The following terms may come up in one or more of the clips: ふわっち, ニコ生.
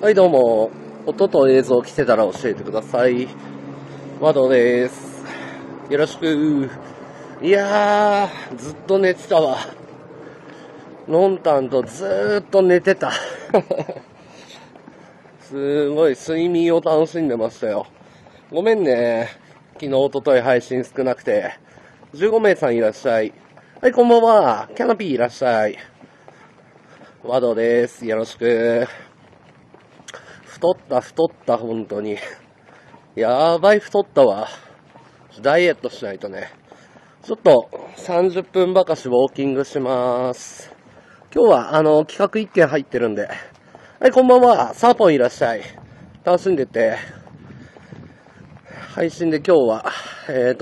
はい、どうも。音と映像来てたら教えてください。窓です。よろしく。いやー、ずっと寝てたわ。のんたんとずーっと寝てた。すごい睡眠を楽しんでましたよ。ごめんね。昨日、おととい配信少なくて。15名さんいらっしゃい。はい、こんばんは。キャノピーいらっしゃい。窓です。よろしく。太った、本当に。やばい、太ったわ。ダイエットしないとね。ちょっと、30分ばかしウォーキングします。今日は、企画1件入ってるんで。はい、こんばんは。サーポンいらっしゃい。楽しんでて。配信で今日は、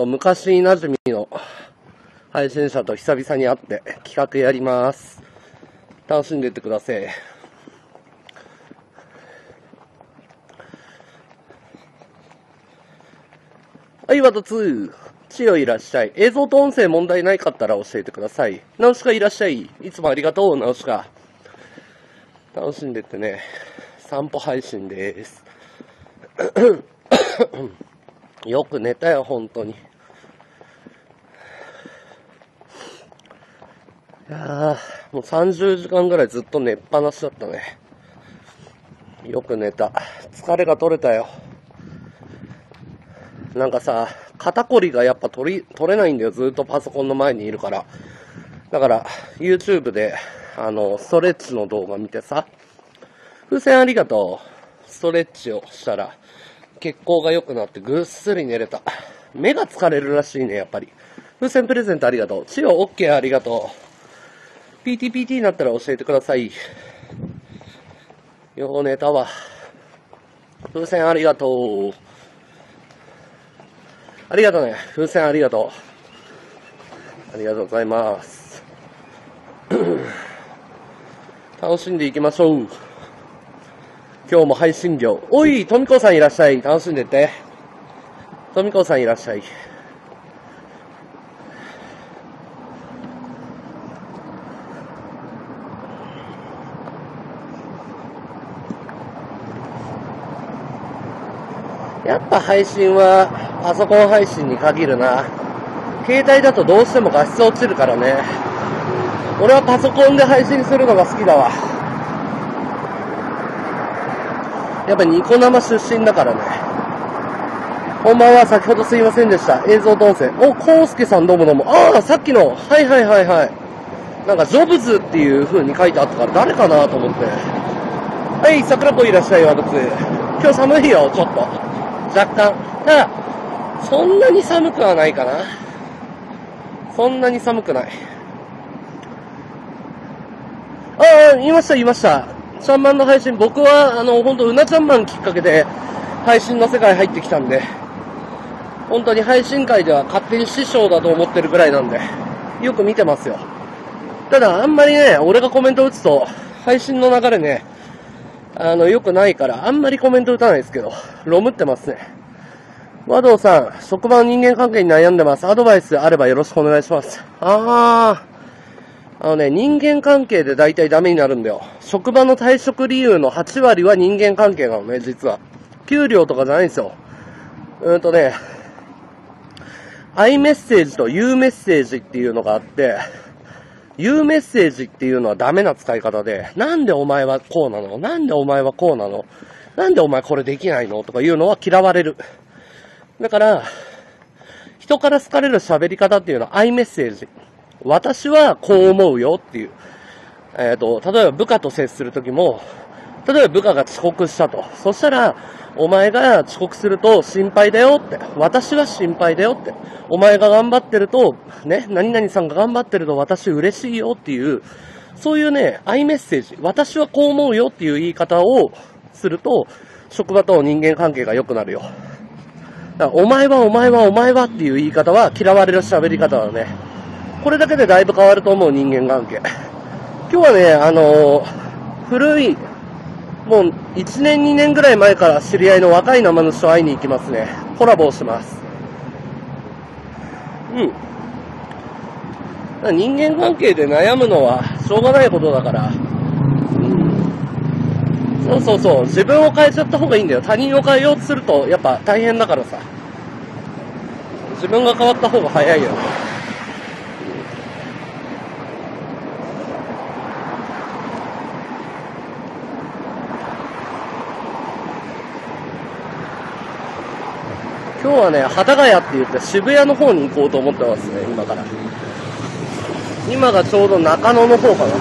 昔馴染みの配信者と久々に会って企画やります。楽しんでってください。はい、ワード2。チヨいらっしゃい。映像と音声問題ないかったら教えてください。ナウシカいらっしゃい。いつもありがとう、ナウシカ。楽しんでってね。散歩配信でーす。よく寝たよ、本当に。いやー、もう30時間ぐらいずっと寝っぱなしだったね。よく寝た。疲れが取れたよ。なんかさ、肩こりがやっぱ取れないんだよ。ずっとパソコンの前にいるから。だから、YouTube で、ストレッチの動画見てさ、風船ありがとう。ストレッチをしたら、血行が良くなってぐっすり寝れた。目が疲れるらしいね、やっぱり。風船プレゼントありがとう。チヨ OK ありがとう。PTPT になったら教えてください。よう寝たわ。風船ありがとう。ありがとうね。風船ありがとう。ありがとうございます。楽しんでいきましょう。今日も配信料。おい、富子さんいらっしゃい。楽しんでって。富子さんいらっしゃい。やっぱ配信はパソコン配信に限るな。携帯だとどうしても画質落ちるからね。俺はパソコンで配信するのが好きだわ。やっぱニコ生出身だからね。こんばんは、先ほどすいませんでした。映像と音声。お、コウスケさんどうもどうも。ああ、さっきの。はい。なんかジョブズっていう風に書いてあったから誰かなと思って。はい、桜子いらっしゃい、私。今日寒いよ、ちょっと。若干。ただ、そんなに寒くはないかな。そんなに寒くない。ああ、いました。ちゃんまんの配信、僕は、ほんと、うなちゃんまんきっかけで、配信の世界入ってきたんで、本当に配信界では勝手に師匠だと思ってるぐらいなんで、よく見てますよ。ただ、あんまりね、俺がコメント打つと、配信の流れね、良くないから、あんまりコメント打たないですけど、ロムってますね。和道さん、職場の人間関係に悩んでます。アドバイスあればよろしくお願いします。人間関係で大体ダメになるんだよ。職場の退職理由の8割は人間関係なのね、実は。給料とかじゃないんですよ。i メッセージと u メッセージっていうのがあって、言うメッセージっていうのはダメな使い方で、なんでお前はこうなの？なんでお前はこうなの？なんでお前これできないの？とかいうのは嫌われる。だから、人から好かれる喋り方っていうのはアイメッセージ。私はこう思うよっていう。例えば部下と接するときも、例えば部下が遅刻したと。そしたら、お前が遅刻すると心配だよって。私は心配だよって。お前が頑張ってると、ね、何々さんが頑張ってると私嬉しいよっていう、そういうね、アイメッセージ。私はこう思うよっていう言い方をすると、職場と人間関係が良くなるよ。だからお前はっていう言い方は嫌われる喋り方だね。これだけでだいぶ変わると思う、人間関係。今日はね、古い、もう1年2年ぐらい前から知り合いの若い生主と会いに行きますね。コラボをします。うん。人間関係で悩むのはしょうがないことだから。そうそうそう。自分を変えちゃった方がいいんだよ。他人を変えようとするとやっぱ大変だからさ。自分が変わった方が早いよね。今日はね、幡ヶ谷って言って渋谷の方に行こうと思ってますね、今から。今がちょうど中野の方かな。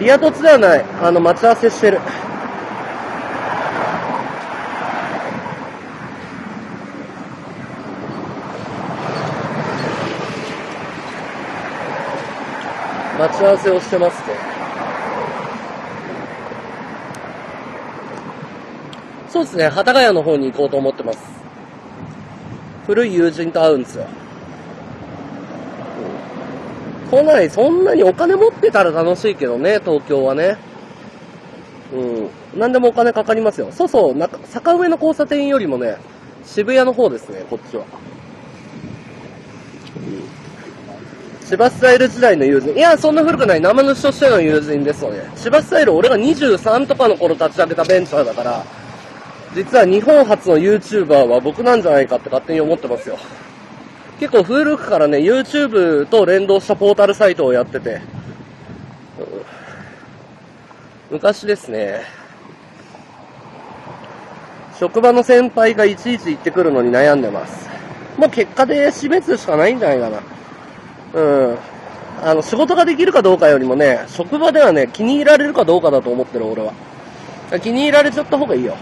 リア凸ではない。待ち合わせしてる。待ち合わせをしてますね。そうですね、幡ヶ谷の方に行こうと思ってます。古い友人と会うんですよ。都内そんなにお金持ってたら楽しいけどね、東京はね。うん。なんでもお金かかりますよ。そうそう、なんか坂上の交差点よりもね、渋谷の方ですね、こっちは。千葉スタイル時代の友人。いや、そんな古くない。生主としての友人ですよね。千葉スタイル、俺が23とかの頃立ち上げたベンチャーだから、実は日本初の YouTuber は僕なんじゃないかって勝手に思ってますよ。結構古くからね、YouTube と連動したポータルサイトをやってて、昔ですね、職場の先輩がいちいち行ってくるのに悩んでます。もう結果で死滅しかないんじゃないかな。うん。仕事ができるかどうかよりもね、職場ではね、気に入られるかどうかだと思ってる、俺は。気に入られちゃった方がいいよ。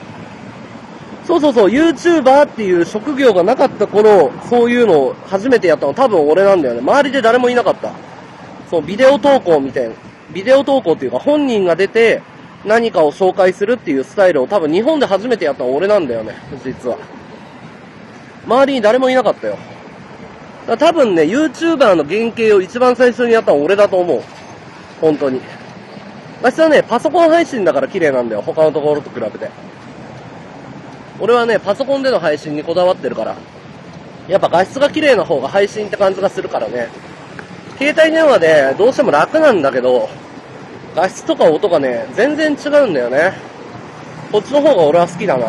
そうそうそう、YouTuber っていう職業がなかった頃、そういうのを初めてやったの多分俺なんだよね。周りで誰もいなかった。そう、ビデオ投稿みたいな。ビデオ投稿っていうか、本人が出て何かを紹介するっていうスタイルを多分日本で初めてやったの俺なんだよね、実は。周りに誰もいなかったよ。だから多分ね、YouTuber の原型を一番最初にやったの俺だと思う。本当に。私はね、パソコン配信だから綺麗なんだよ。他のところと比べて。俺はね、パソコンでの配信にこだわってるから。やっぱ画質が綺麗な方が配信って感じがするからね。携帯電話でどうしても楽なんだけど、画質とか音がね、全然違うんだよね。こっちの方が俺は好きだな。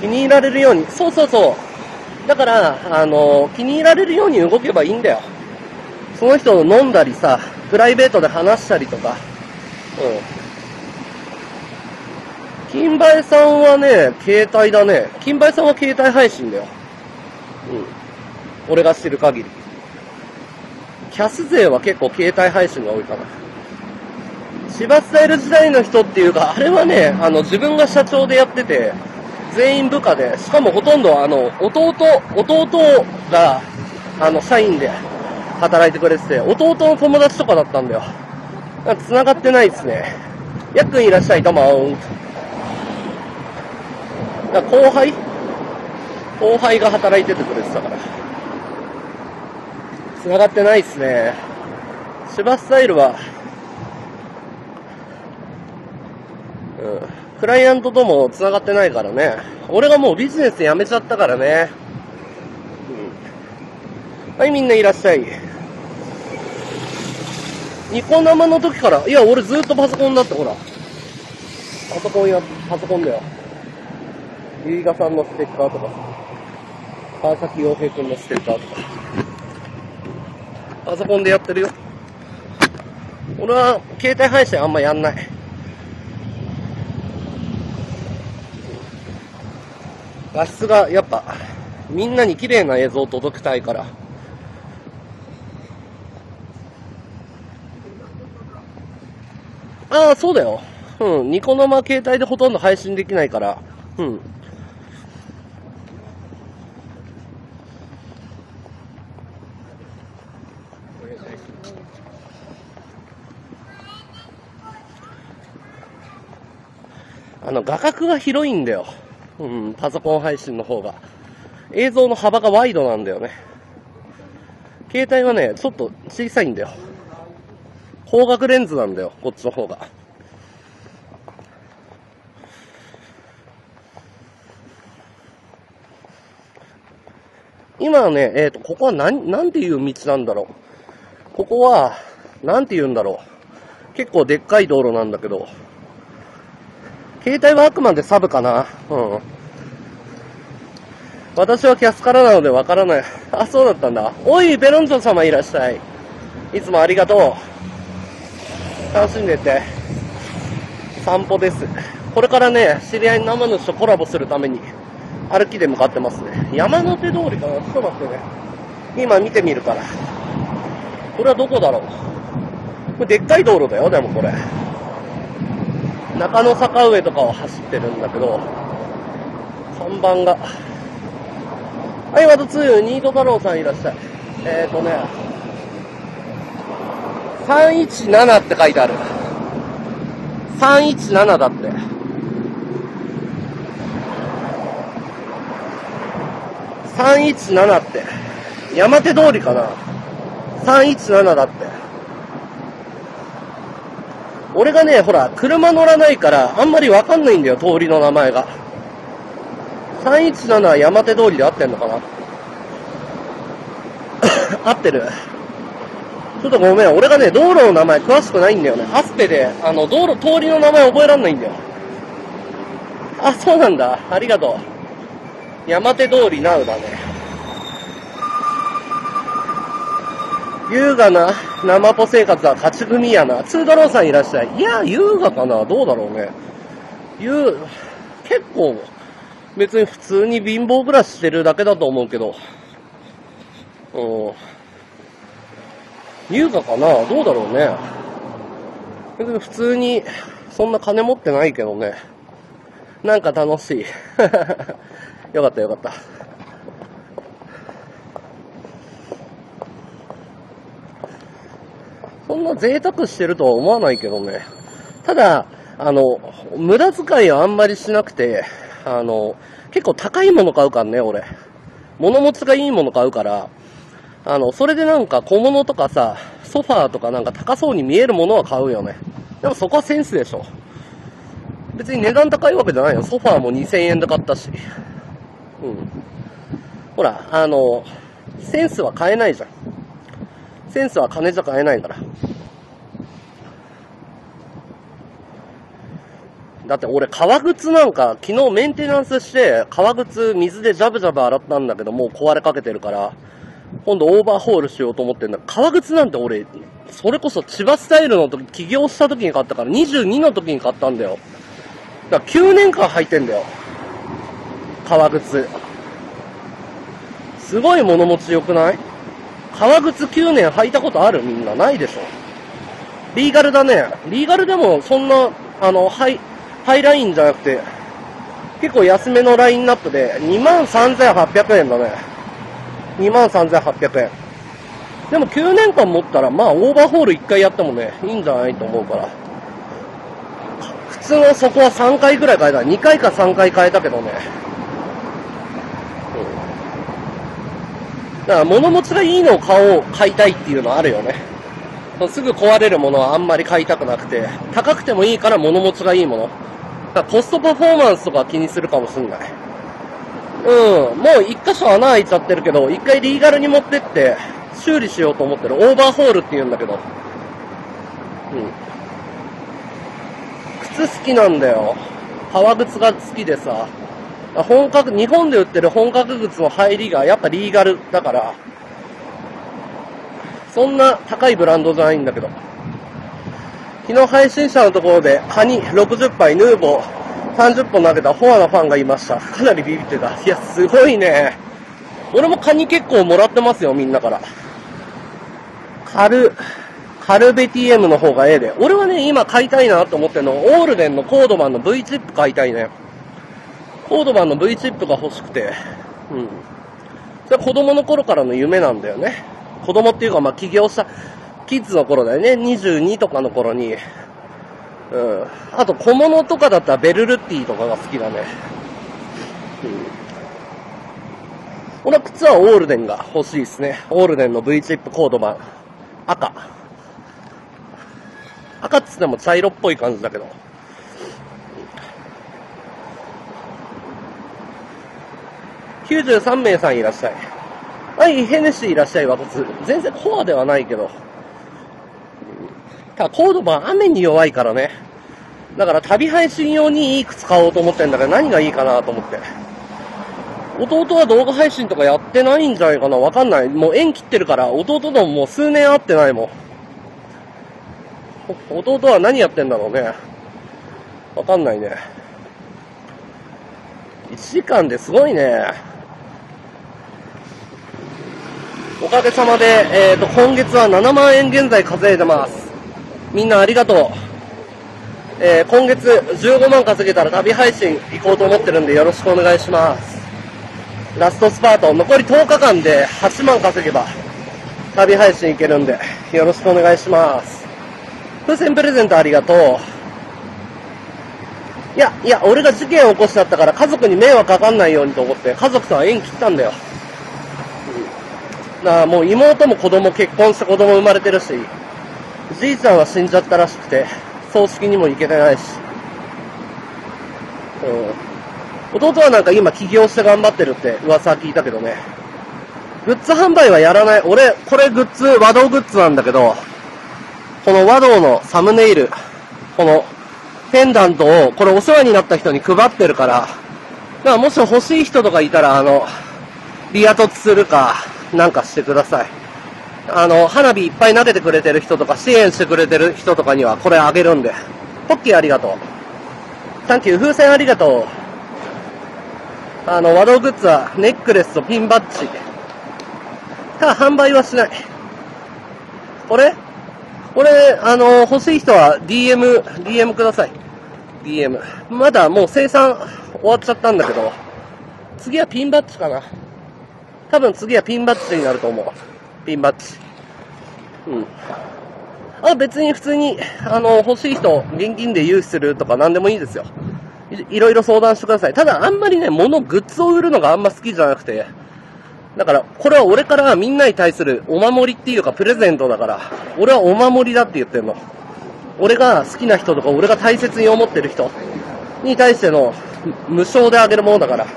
気に入られるように、そうそうそう。だから、気に入られるように動けばいいんだよ。その人を飲んだりさ、プライベートで話したりとか。うん、金梅さんはね、携帯だね。金梅さんは携帯配信だよ。うん。俺が知る限り。キャス勢は結構携帯配信が多いかな。千葉スタイル時代の人っていうか、あれはね、自分が社長でやってて、全員部下で、しかもほとんど弟が、社員で働いてくれてて、弟の友達とかだったんだよ。繋がってないですね。やっくんいらっしゃい、どうも。後輩が働いててくれてたから。繋がってないですね。芝スタイルは、クライアントとも繋がってないからね。俺がもうビジネス辞めちゃったからね。はい、みんないらっしゃい。ニコ生の時から、いや、俺ずっとパソコンだって、ほら。パソコンだよ。ゆいがさんのステッカーとか、川崎洋平くんのステッカーとか。パソコンでやってるよ。俺は、携帯配信あんまやんない。画質が、やっぱ、みんなに綺麗な映像を届けたいから。ああ、そうだよ。うん。ニコ生携帯でほとんど配信できないから。うん。画角が広いんだよ。うん。パソコン配信の方が。映像の幅がワイドなんだよね。携帯はね、ちょっと小さいんだよ。光学レンズなんだよ、こっちの方が。今はね、ここはなんていう道なんだろう。ここは、なんて言うんだろう。結構でっかい道路なんだけど。携帯はあくまでサブかな。うん。私はキャスからなのでわからない。あ、そうだったんだ。おい、ベロンジョ様いらっしゃい。いつもありがとう。楽しんでて。散歩です。これからね、知り合いの生主とコラボするために、歩きで向かってますね。山手通りかな。ちょっと待ってね。今見てみるから。これはどこだろう。これでっかい道路だよ、でもこれ。中野坂上とかを走ってるんだけど、看板が。はい、ワード2、ニート太郎さんいらっしゃい。ね、317って書いてある。317だって。317って。山手通りかな。317だって。俺がね、ほら、車乗らないから、あんまりわかんないんだよ、通りの名前が。317は山手通りで合ってんのかな合ってる。ちょっとごめん、俺がね、道路の名前詳しくないんだよね。アスペで、通りの名前覚えらんないんだよ。あ、そうなんだ。ありがとう。山手通りナウだね。優雅な生ポ生活は勝ち組やな。ツードローさんいらっしゃい。いや、優雅かな。どうだろうね。結構、別に普通に貧乏暮らししてるだけだと思うけど。優雅かな？どうだろうね。別に普通に、そんな金持ってないけどね。なんか楽しい。よかったよかった。そんな贅沢してるとは思わないけどね。ただ、無駄遣いはあんまりしなくて、結構高いもの買うからね、俺。物持ちがいいもの買うから、それでなんか小物とかさ、ソファーとかなんか高そうに見えるものは買うよね。でもそこはセンスでしょ。別に値段高いわけじゃないよ。ソファーも2000円で買ったし。うん。ほら、センスは買えないじゃん。センスは金じゃ買えないから。だって俺、革靴なんか、昨日メンテナンスして、革靴水でジャブジャブ洗ったんだけど、もう壊れかけてるから、今度オーバーホールしようと思ってんだ。革靴なんて俺、それこそ千葉スタイルの時、起業した時に買ったから、22の時に買ったんだよ。だから9年間履いてんだよ。革靴。すごい物持ち良くない？革靴9年履いたことある？みんなないでしょ。リーガルだね。リーガルでもそんな、ハイラインじゃなくて、結構安めのラインナップで、23,800 円だね。23,800 円。でも9年間持ったら、まあオーバーホール1回やってもね、いいんじゃないと思うから。普通のそこは3回ぐらい変えた。2回か3回変えたけどね。だから物持ちがいいのを買いたいっていうのはあるよね。すぐ壊れるものはあんまり買いたくなくて、高くてもいいから物持ちがいいもの。だからコストパフォーマンスとか気にするかもしんない。うん。もう一箇所穴開いちゃってるけど、一回リーガルに持ってって、修理しようと思ってる。オーバーホールって言うんだけど。うん。靴好きなんだよ。革靴が好きでさ。日本で売ってる本格靴の入りがやっぱリーガルだから、そんな高いブランドじゃないんだけど。昨日配信者のところで、カニ60杯、ヌーボー30本投げたフォアなファンがいました。かなりビビってた。いや、すごいね。俺もカニ結構もらってますよ、みんなから。カルベ TM の方がええで。俺はね、今買いたいなと思ってるの、オールデンのコードマンの V チップ買いたいね。コードマンの V チップが欲しくて。うん。それは子供の頃からの夢なんだよね。子供っていうか、まあ、起業した、キッズの頃だよね。22とかの頃に。うん。あと、小物とかだったらベルルッティとかが好きだね。うん。俺は靴はオールデンが欲しいですね。オールデンの V チップコード版。赤。赤っつっても茶色っぽい感じだけど。93名さんいらっしゃい。はい、ヘネシーいらっしゃい、わとつ。全然コアではないけど。ただ、コードバン雨に弱いからね。だから旅配信用にいい靴買おうと思ってんだけど、何がいいかなと思って。弟は動画配信とかやってないんじゃないかな、わかんない。もう縁切ってるから、弟とももう数年会ってないもん。弟は何やってんだろうね。わかんないね。1時間ですごいね。おかげさまで、今月は7万円現在稼いでます。みんなありがとう。今月15万稼げたら旅配信行こうと思ってるんでよろしくお願いします。ラストスパート、残り10日間で8万稼げば旅配信行けるんでよろしくお願いします。風船プレゼントありがとう。いや、俺が事件を起こしちゃったから家族に迷惑かかんないようにと思って家族とは縁切ったんだよ。だからもう妹も子供結婚して子供生まれてるし、じいちゃんは死んじゃったらしくて、葬式にも行けてないし、弟はなんか今起業して頑張ってるって噂聞いたけどね。グッズ販売はやらない。俺これグッズ和道グッズなんだけど、この和道のサムネイル、このペンダントをこれお世話になった人に配ってるから、だからもし欲しい人とかいたらリア凸するかなんかしてください。花火いっぱい投げてくれてる人とか、支援してくれてる人とかにはこれあげるんで。ポッキーありがとう。サンキュー、風船ありがとう。和道グッズはネックレスとピンバッジ。ただ、販売はしない。俺、欲しい人は DM ください。DM。まだもう生産終わっちゃったんだけど、次はピンバッジかな。多分次はピンバッジになると思う。ピンバッジ。あ、別に普通に、欲しい人、現金で融資するとか何でもいいですよ。いろいろ相談してください。ただ、あんまりね、グッズを売るのがあんま好きじゃなくて、だから、これは俺からみんなに対するお守りっていうか、プレゼントだから、俺はお守りだって言ってるの。俺が好きな人とか、俺が大切に思ってる人に対しての無償であげるものだから。だか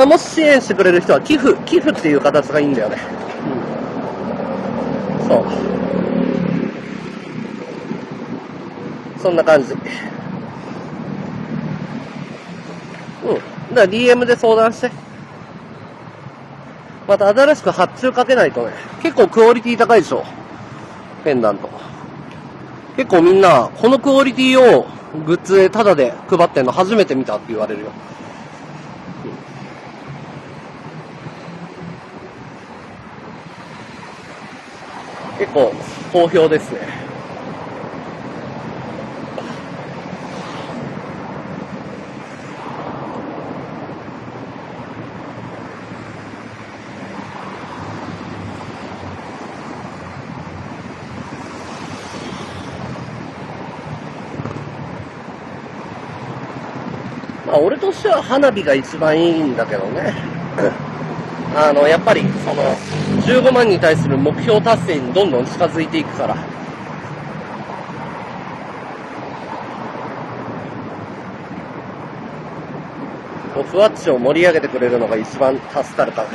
らもし支援してくれる人は寄付っていう形がいいんだよね。そんな感じ。だから DM で相談して。また新しく発注かけないとね。結構クオリティ高いでしょ。ペンダント。結構みんな、このクオリティをグッズでタダで配ってんの初めて見たって言われるよ。結構好評ですね。まあ俺としては花火が一番いいんだけどね。やっぱりその15万に対する目標達成にどんどん近づいていくから。ふわっちを盛り上げてくれるのが一番助かるから。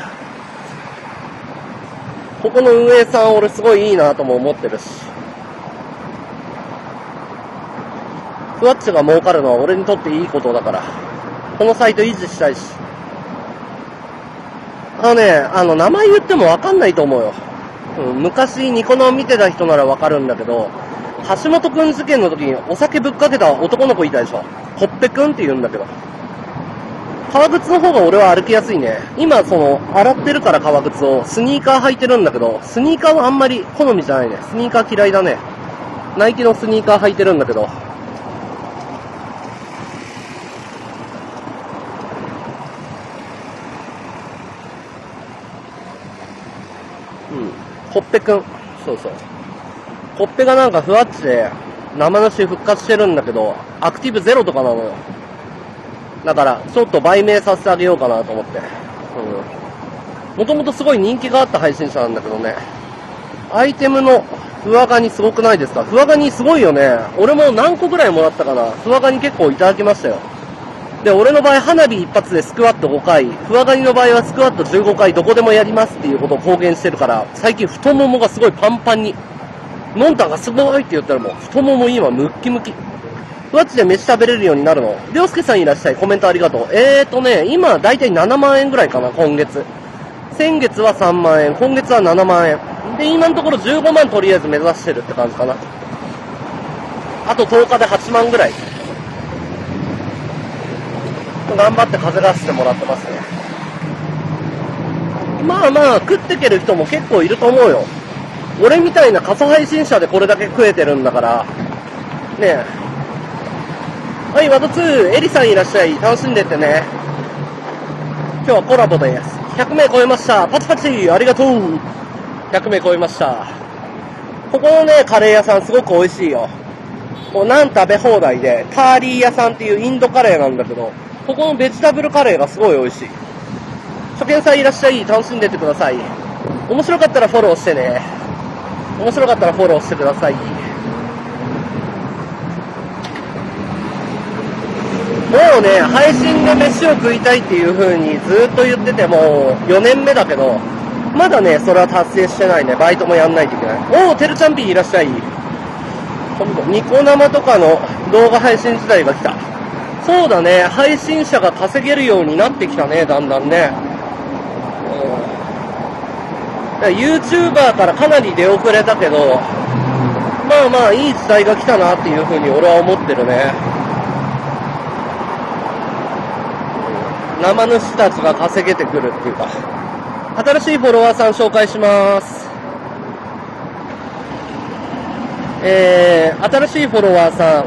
ここの運営さん俺すごいいいなとも思ってるし。ふわっちが儲かるのは俺にとっていいことだから。このサイト維持したいし。名前言ってもわかんないと思うよ。昔、ニコ生見てた人ならわかるんだけど、橋本くん事件の時にお酒ぶっかけた男の子いたでしょ。コッペくんって言うんだけど。革靴の方が俺は歩きやすいね。今、洗ってるから革靴を、スニーカー履いてるんだけど、スニーカーはあんまり好みじゃないね。スニーカー嫌いだね。ナイキのスニーカー履いてるんだけど。コッペくん。そうそう。コッペがなんかふわっちで生主復活してるんだけど、アクティブゼロとかなのよ。だから、ちょっと売名させてあげようかなと思って。もともとすごい人気があった配信者なんだけどね。アイテムのふわがにすごくないですか？ふわがにすごいよね。俺も何個ぐらいもらったかな。ふわがに結構いただきましたよ。で、俺の場合、花火一発でスクワット5回、ふわがりの場合はスクワット15回、どこでもやりますっていうことを公言してるから、最近太ももがすごいパンパンに。のんたんがすごいって言ったらもう、太もも今ムッキムキ。ふわっちで飯食べれるようになるの。りょうすけさんいらっしゃい。コメントありがとう。今、だいたい7万円ぐらいかな、今月。先月は3万円、今月は7万円。で、今のところ15万とりあえず目指してるって感じかな。あと10日で8万ぐらい。頑張って稼がせてもらってますね。まあまあ、食ってける人も結構いると思うよ。俺みたいな過疎配信者でこれだけ食えてるんだから。ねえ。はい、ワード2、エリさんいらっしゃい。楽しんでってね。今日はコラボです。100名超えました。パチパチ、ありがとう。100名超えました。ここのね、カレー屋さんすごく美味しいよ。もう何食べ放題で、ターリー屋さんっていうインドカレーなんだけど、ここのベジタブルカレーがすごい美味しい。初見さんいらっしゃい。楽しんでってください。面白かったらフォローしてね。面白かったらフォローしてください。もうね、配信で飯を食いたいっていう風にずっと言ってて、もう4年目だけど、まだね、それは達成してないね。バイトもやんないといけない。おー、てるちゃんぴーいらっしゃい。ニコ生とかの動画配信時代が来た。そうだね、配信者が稼げるようになってきたね、だんだんね。YouTuber からかなり出遅れたけど、まあまあ、いい時代が来たなっていう風に俺は思ってるね。生主たちが稼げてくるっていうか。新しいフォロワーさん紹介します。新しいフォロワーさん、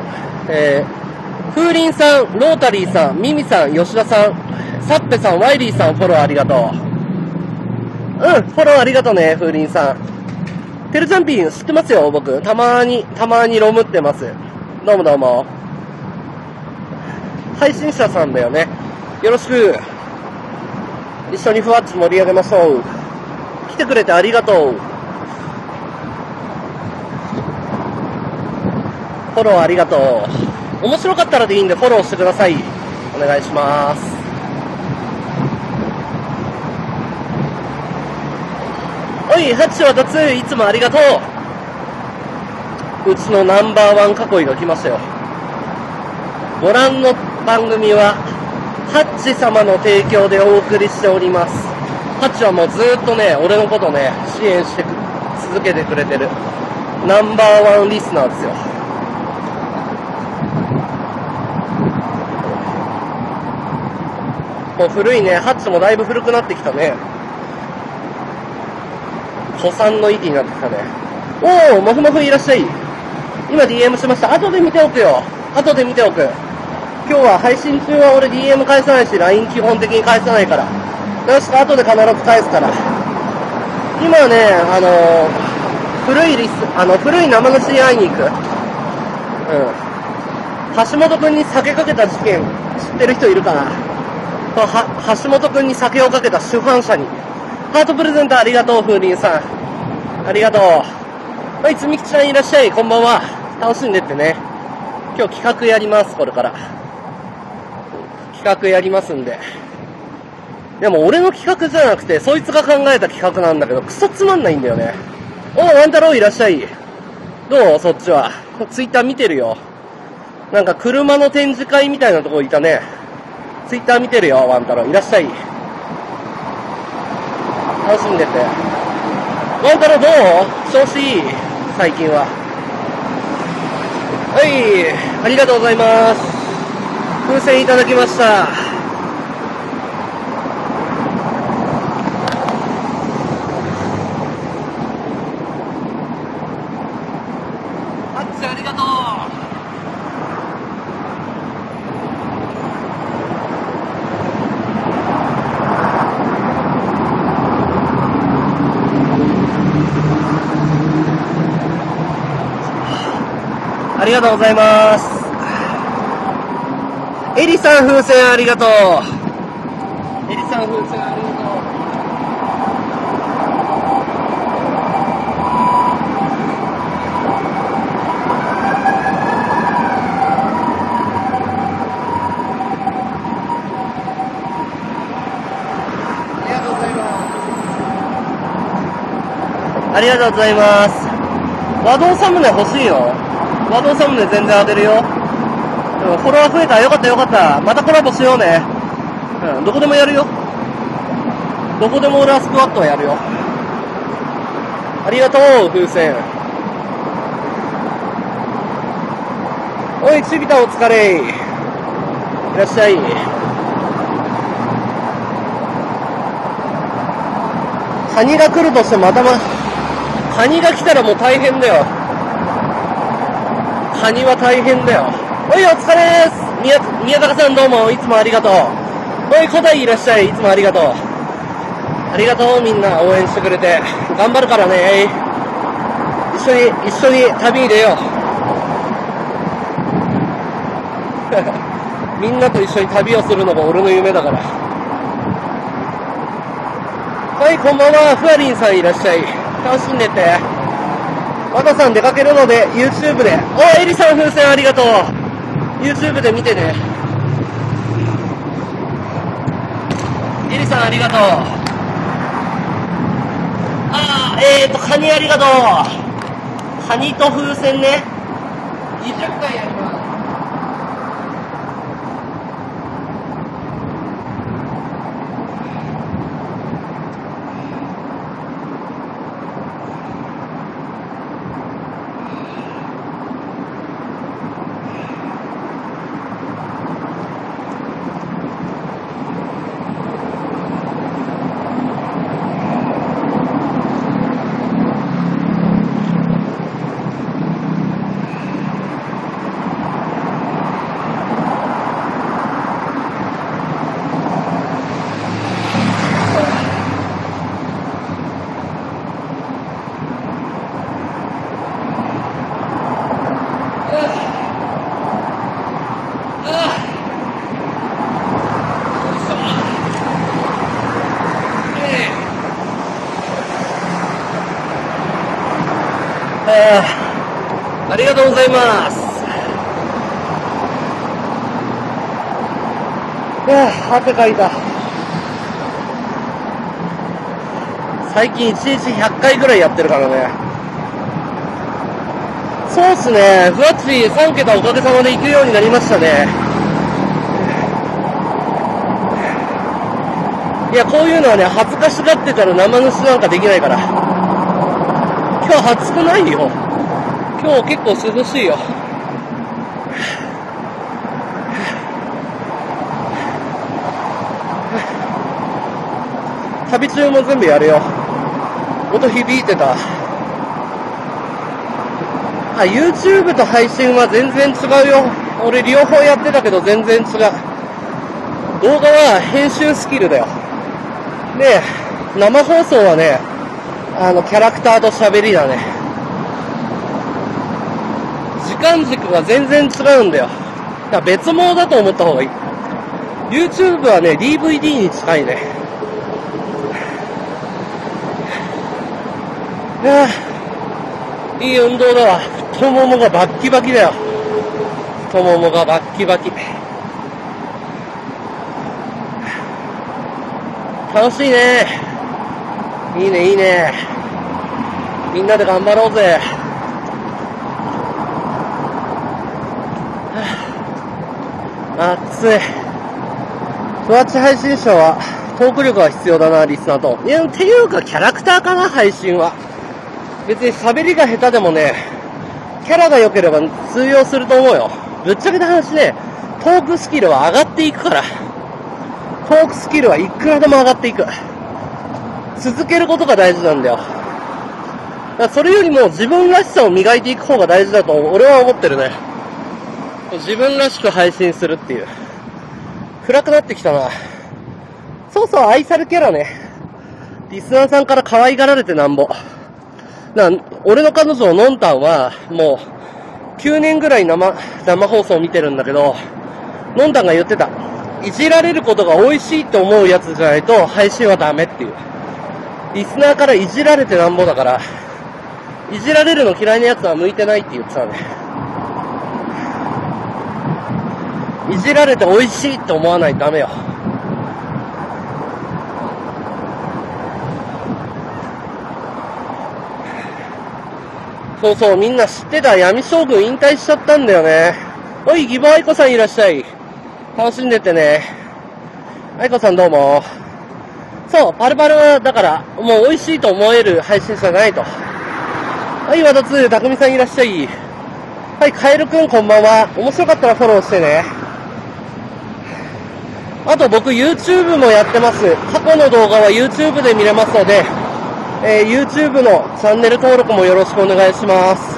風鈴さん、ロータリーさん、ミミさん、吉田さん、サッペさん、ワイリーさん、フォローありがとう。フォローありがとうね、風鈴さん。てるちゃんぴん知ってますよ、僕。たまにロムってます。どうもどうも。配信者さんだよね。よろしく。一緒にふわっち盛り上げましょう。来てくれてありがとう。フォローありがとう。面白かったらでいいんでフォローしてください。お願いします。おい、ハッチはだつー、いつもありがとう。うちのナンバーワン囲いが来ましたよ。ご覧の番組は、ハッチ様の提供でお送りしております。ハッチはもうずっとね、俺のことね、支援して続けてくれてる、ナンバーワンリスナーですよ。もう古いね、ハッチもだいぶ古くなってきたね。古参の域になってきたね。おー、もふもふいらっしゃい。今 DM しました。後で見ておくよ。後で見ておく。今日は配信中は俺 DM 返さないし、 LINE 基本的に返さないから、確か後で必ず返すから。今ね、古い生主に会いに行く。橋本くんに酒かけた事件知ってる人いるかな。橋本くんに酒をかけた主犯者に。ハートプレゼントありがとう、風鈴さんありがとう。はい、つみきちゃんいらっしゃい。こんばんは。楽しんでってね。今日企画やります。これから企画やりますんで。でも俺の企画じゃなくて、そいつが考えた企画なんだけど、クソつまんないんだよね。おー、ワンタロウいらっしゃい。どうそっちは。ツイッター見てるよ。なんか車の展示会みたいなとこいたね。ツイッター見てるよ、ワンタロウいらっしゃい。楽しんでて。ワンタロウどう？調子いい？最近は。はい、ありがとうございます。風船いただきました。あっちありがとう。ありがとうございます。エリさん風船ありがとう。エリさん風船ありがありがとうございます。和道サムネ欲しいよ。和道サムネ全然当てるよ。フォロワー増えた。よかったよかった。またコラボしようね。どこでもやるよ。どこでも俺はスクワットはやるよ。ありがとう、風船。おい、ちびたお疲れ。いらっしゃい。カニが来るとしてまたま、カニが来たらもう大変だよ。カニは大変だよ。おい、お疲れです。宮高さんどうも、いつもありがとう。おい、古代いらっしゃい。いつもありがとう。ありがとう、みんな応援してくれて。頑張るからね。一緒に旅に出よう。みんなと一緒に旅をするのが俺の夢だから。はい、こんばんは。ふわりんさんいらっしゃい。楽しんでって。和田さん出かけるので YouTube で。お、エリさん風船ありがとう。YouTube で見てね。エリさんありがとう。カニありがとう。カニと風船ね。20回やります。ありがとうございます。汗かいた。最近1日100回ぐらいやってるからね。そうっすね。ふわっち3桁おかげさまで行くようになりましたね。いや、こういうのはね、恥ずかしがってたら生主なんかできないから。今日暑くないよ。今日結構涼しいよ。旅中も全部やるよ。音響いてた。あ、YouTube と配信は全然違うよ。俺両方やってたけど全然違う。動画は編集スキルだよ。で、生放送はね、キャラクターと喋りだね。時間軸が全然違うんだよ。だから別物だと思った方がいい。YouTube はね、DVD に近いね。いい運動だわ。太ももがバッキバキだよ。太ももがバッキバキ。楽しいね。いいね、いいね。みんなで頑張ろうぜ。暑い。ふわっち配信者はトーク力が必要だな、リスナーと。いや、ていうかキャラクターかな、配信は。別に喋りが下手でもね、キャラが良ければ通用すると思うよ。ぶっちゃけた話ね、トークスキルは上がっていくから。トークスキルはいくらでも上がっていく。続けることが大事なんだよ。だからそれよりも自分らしさを磨いていく方が大事だと俺は思ってるね。自分らしく配信するっていう。暗くなってきたな。そうそう、愛されキャラね。リスナーさんから可愛がられてなんぼ。俺の彼女ののんたんは、もう、9年ぐらい生放送を見てるんだけど、のんたんが言ってた。いじられることが美味しいと思うやつじゃないと、配信はダメっていう。リスナーからいじられてなんぼだから、いじられるの嫌いなやつは向いてないって言ってたね。いじられて美味しいって思わないとダメよ。そうそう、みんな知ってた闇将軍引退しちゃったんだよね。おい、ギボ愛子さんいらっしゃい。楽しんでってね。愛子さんどうも。そう、パルパルは、だから、もう美味しいと思える配信じゃないと。はい、和田2、たくみさんいらっしゃい。はい、カエルくんこんばんは。面白かったらフォローしてね。あと僕 YouTube もやってます。過去の動画は YouTube で見れますので、YouTube のチャンネル登録もよろしくお願いします。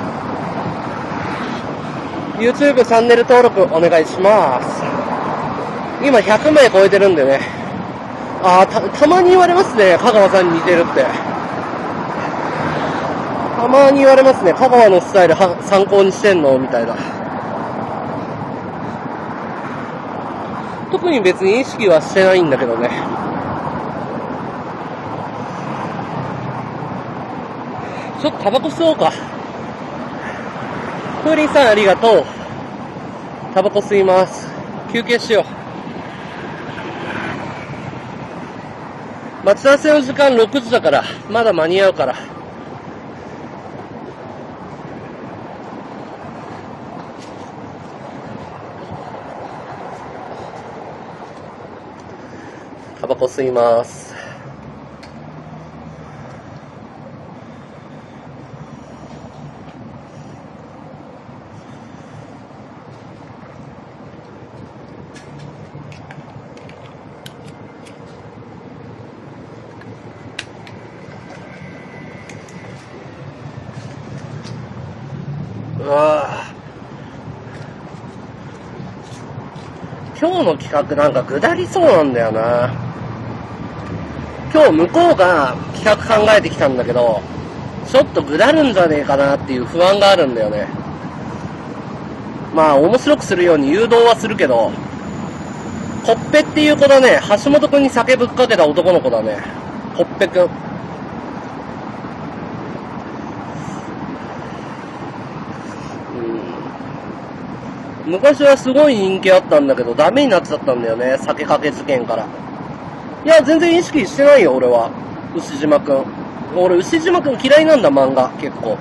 YouTube チャンネル登録お願いします。今100名超えてるんでね。ああ、たまに言われますね。香川さんに似てるって。たまに言われますね。香川のスタイルは参考にしてんのみたいな。特に別に意識はしてないんだけどね。ちょっとタバコ吸おうか。風鈴さんありがとう。タバコ吸います。休憩しよう。待ち合わせの時間6時だからまだ間に合うから。タバコ吸います。うわぁ、今日の企画なんか下りそうなんだよな。今日向こうが企画考えてきたんだけど、ちょっと下るんじゃねえかなっていう不安があるんだよね。まあ面白くするように誘導はするけど、コッペっていう子だね。橋本くんに酒ぶっかけた男の子だね、コッペくん。昔はすごい人気あったんだけどダメになっちゃったんだよね、酒かけ事件から。いや、全然意識してないよ、俺は。牛島くん。俺、牛島くん嫌いなんだ、漫画、結構。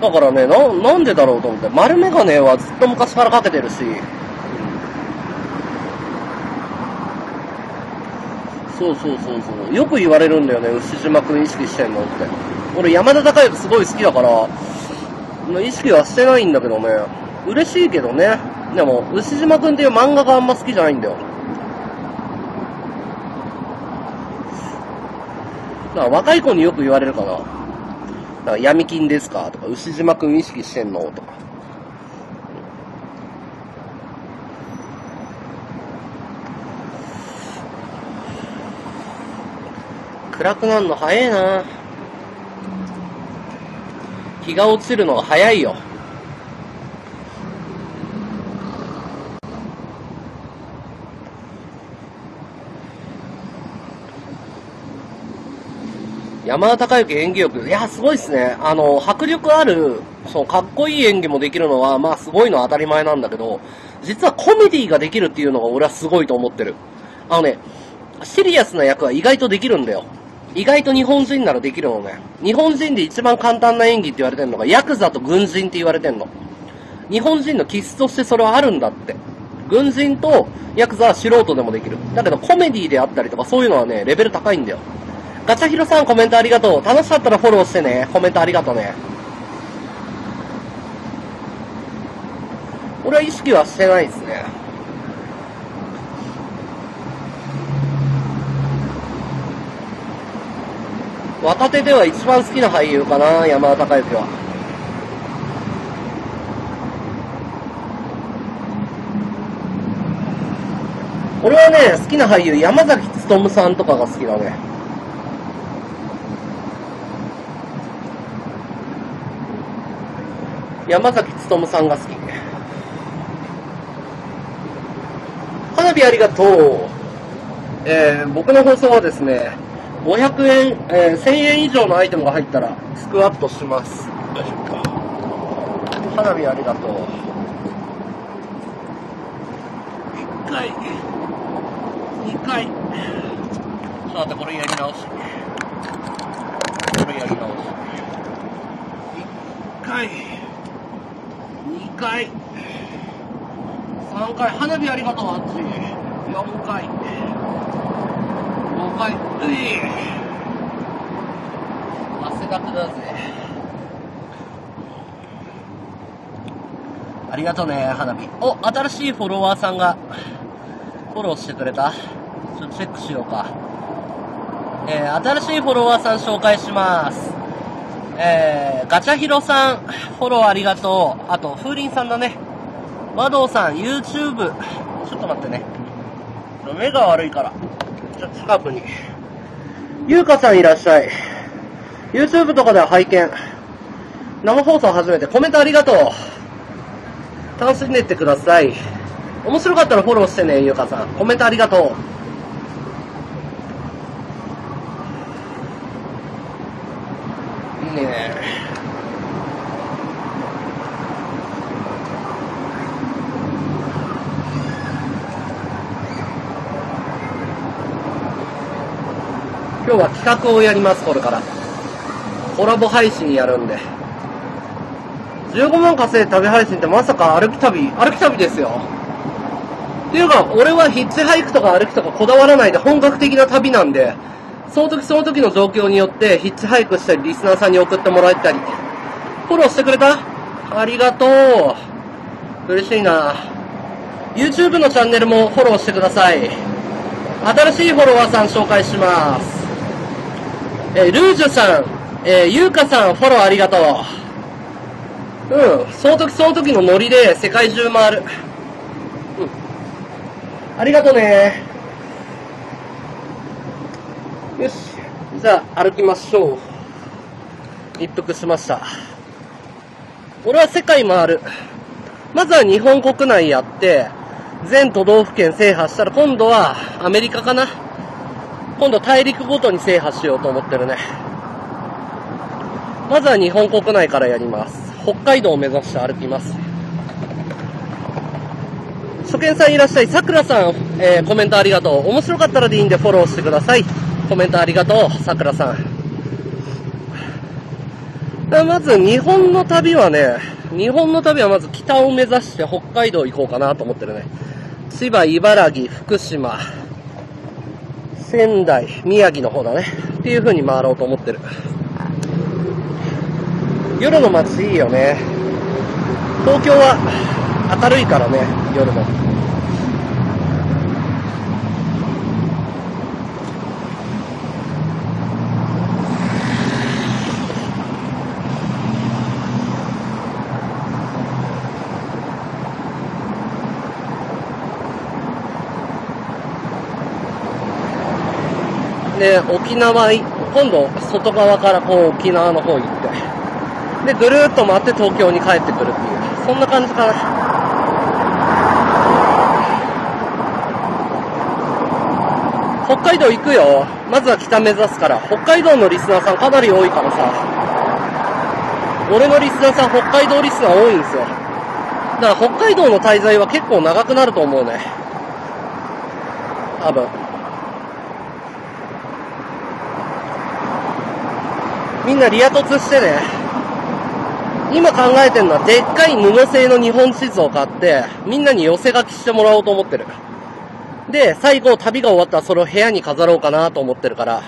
だからね、なんでだろうと思って。丸メガネはずっと昔からかけてるし。そうそうそうそう。よく言われるんだよね、牛島くん意識してんのって。俺、山田孝之すごい好きだから、意識はしてないんだけどね。嬉しいけどね。でも、牛島くんっていう漫画があんま好きじゃないんだよ。だから若い子によく言われるかな。だから闇金ですかとか、牛島くん意識してんのとか。暗くなるの早いな。日が落ちるのが早いよ。山田孝之演技力、いや、すごいっすね。迫力ある、そのかっこいい演技もできるのは、まあ、すごいのは当たり前なんだけど、実はコメディができるっていうのが俺はすごいと思ってる。シリアスな役は意外とできるんだよ。意外と日本人ならできるのね。日本人で一番簡単な演技って言われてんのが、ヤクザと軍人って言われてんの。日本人の気質としてそれはあるんだって。軍人とヤクザは素人でもできる。だけど、コメディであったりとか、そういうのはね、レベル高いんだよ。ガチャヒロさんコメントありがとう。楽しかったらフォローしてね。コメントありがとうね。俺は意識はしてないですね。若手では一番好きな俳優かな、山田孝之は。俺はね、好きな俳優、山崎努さんとかが好きだね。山崎努さんが好き。花火ありがとう。僕の放送はですね、500円、1000円以上のアイテムが入ったらスクワットします。花火ありがとう。1回、2回。ちょっと待って、これやり直し。これやり直し。1回。回3回花火ありがとうあっち4回5回うい汗だくだぜありがとうね花火お新しいフォロワーさんがフォローしてくれたちょっとチェックしようか新しいフォロワーさん紹介します。ガチャヒロさん、フォローありがとう。あと、風鈴さんだね。マドウさん、YouTube。ちょっと待ってね。目が悪いから。ちょっと近くに。ゆうかさんいらっしゃい。YouTube とかでは拝見。生放送初めて。コメントありがとう。楽しんでいってください。面白かったらフォローしてね、ゆうかさん。コメントありがとう。今日は企画をやります、これから。コラボ配信やるんで。15万稼いで旅配信ってまさか歩き旅ですよ。っていうか、俺はヒッチハイクとか歩きとかこだわらないで本格的な旅なんで、その時その時の状況によってヒッチハイクしたりリスナーさんに送ってもらったり。フォローしてくれた？ありがとう。嬉しいな。YouTube のチャンネルもフォローしてください。新しいフォロワーさん紹介します。ルージュさん、ゆうかさん、フォローありがとう。うん、その時その時のノリで世界中回る。うん。ありがとうね。よし。じゃあ、歩きましょう。一服しました。俺は世界回る。まずは日本国内やって、全都道府県制覇したら、今度はアメリカかな。今度大陸ごとに制覇しようと思ってるね。まずは日本国内からやります。北海道を目指して歩きます。初見さんいらっしゃい。さくらさん、コメントありがとう。面白かったらでいいんでフォローしてください。コメントありがとう、さくらさん。まず日本の旅はまず北を目指して北海道行こうかなと思ってるね。千葉、茨城、福島。仙台、宮城の方だね。っていう風に回ろうと思ってる。夜の街いいよね。東京は明るいからね、夜も。で、沖縄、今度、外側からこう、沖縄の方行って。で、ぐるーっと回って東京に帰ってくるっていう。そんな感じかな。北海道行くよ。まずは北目指すから。北海道のリスナーさんかなり多いからさ。俺のリスナーさん、北海道リスナー多いんですよ。だから北海道の滞在は結構長くなると思うね。多分。みんなリア凸してね。今考えてるのは、でっかい布製の日本地図を買って、みんなに寄せ書きしてもらおうと思ってる。で、最後、旅が終わったらそれを部屋に飾ろうかなと思ってるから、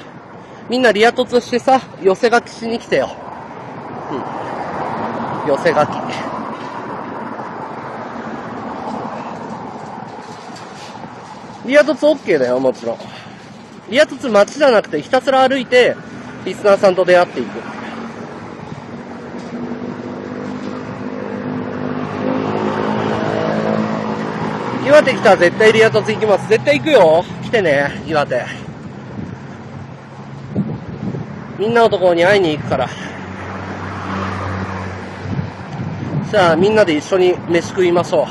みんなリア凸してさ、寄せ書きしに来てよ。うん。寄せ書き。リア凸 OK だよ、もちろん。リア凸街じゃなくて、ひたすら歩いて、リスナーさんと出会っていく。岩手来たら絶対リア凸行きます。絶対行くよ。来てね、岩手。みんなのところに会いに行くから。じゃあみんなで一緒に飯食いましょ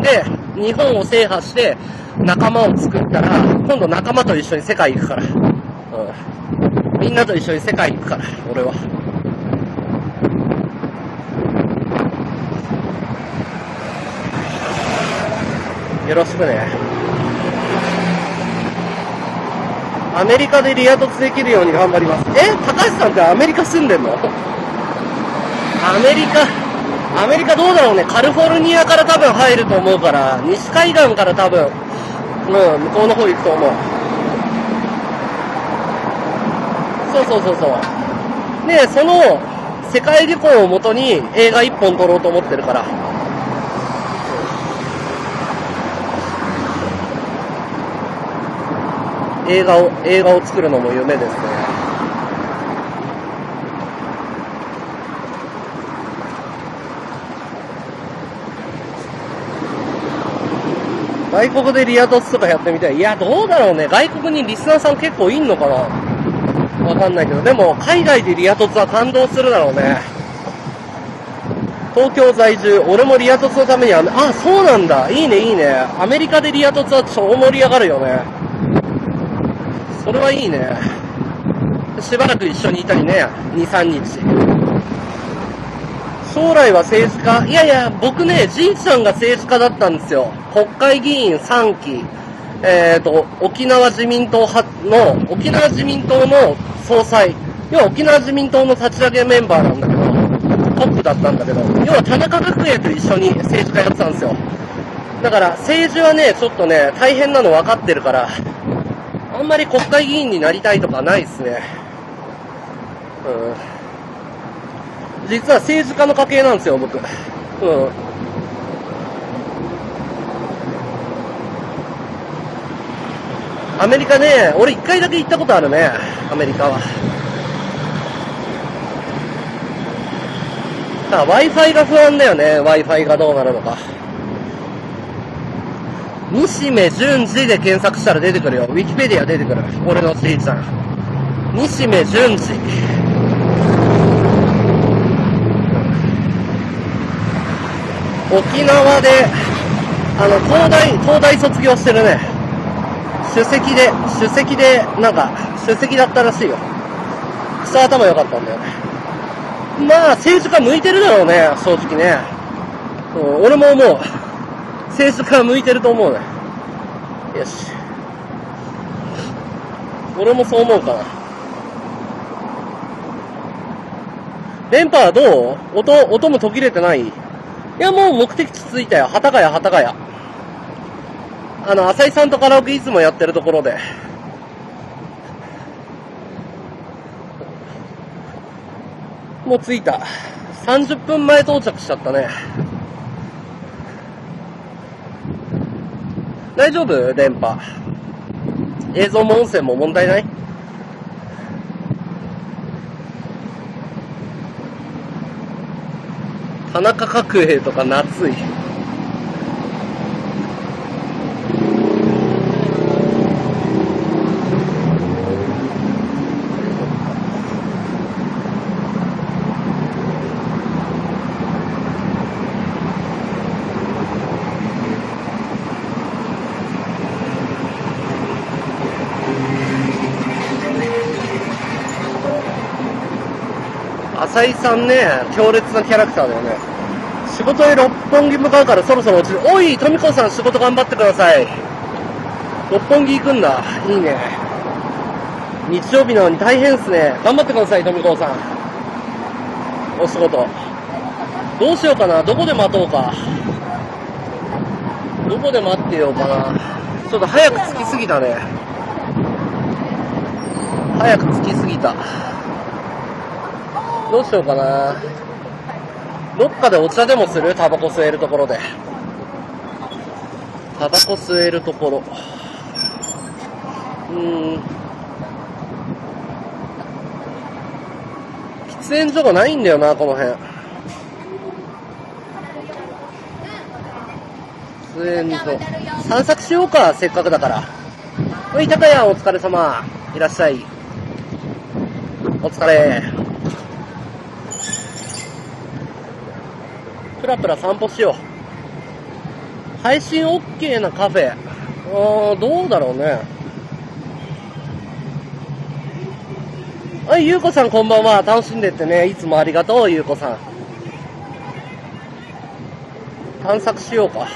う。で、日本を制覇して仲間を作ったら、今度仲間と一緒に世界行くから。うん、みんなと一緒に世界行くから、俺は。よろしくね。アメリカでリア凸できるように頑張ります。高橋さんってアメリカ住んでんの？アメリカ、アメリカどうだろうね、カリフォルニアから多分入ると思うから、西海岸から多分、向こうの方行くと思う。そう。で、その世界旅行をもとに映画一本撮ろうと思ってるから。映画を作るのも夢ですね。外国でリア凸とかやってみたい。いや、どうだろうね。外国にリスナーさん結構いんのかな、わかんないけど。でも、海外でリア凸は感動するだろうね。東京在住、俺もリア凸のために、あ、そうなんだ。いいね。アメリカでリア凸は超盛り上がるよね。それはいいね。しばらく一緒にいたりね。2、3日。将来は政治家？いや、僕ね、じいちゃんが政治家だったんですよ。国会議員3期、沖縄自民党の総裁。要は沖縄自民党の立ち上げメンバーなんだけど、トップだったんだけど、要は田中角栄と一緒に政治家やってたんですよ。だから政治はね、ちょっとね、大変なの分かってるから、あんまり国会議員になりたいとかないっすね。実は政治家の家系なんですよ、僕。アメリカね、俺1回だけ行ったことあるね、アメリカは。さあ、Wi-Fi が不安だよね、Wi-Fi がどうなるのか。西銘順次で検索したら出てくるよ。ウィキペディア出てくる。俺のじいちゃん。西銘順次。沖縄で、東大卒業してるね。首席だったらしいよ。くそ頭良かったんだよね。まあ、政治家向いてるだろうね、正直ね。俺も思う。政治家向いてると思うね。よし。俺もそう思うかな。電波はどう？音も途切れてない？いや、もう目的地着いたよ。幡ヶ谷。浅井さんとカラオケいつもやってるところで。もう着いた。30分前到着しちゃったね。大丈夫？電波。映像も音声も問題ない？田中角栄とか夏井。浅井さんね、強烈なキャラクターだよね。仕事へ六本木向かうからそろそろ落ちる。おい、富子さん仕事頑張ってください。六本木行くんだ。いいね。日曜日なのに大変っすね。頑張ってください、富子さん。お仕事。どうしようかな。どこで待とうか。どこで待ってようかな。ちょっと早く着きすぎたね。早く着きすぎた。どうしようかな。どっかでお茶でもする？タバコ吸えるところで。タバコ吸えるところ。喫煙所がないんだよな、この辺。喫煙所。散策しようか、せっかくだから。おい、高谷お疲れ様。いらっしゃい。お疲れ。プラプラ散歩しよう。配信 OK なカフェ。どうだろうね。はい、ゆうこさんこんばんは。楽しんでってね。いつもありがとう、ゆうこさん。探索しようか。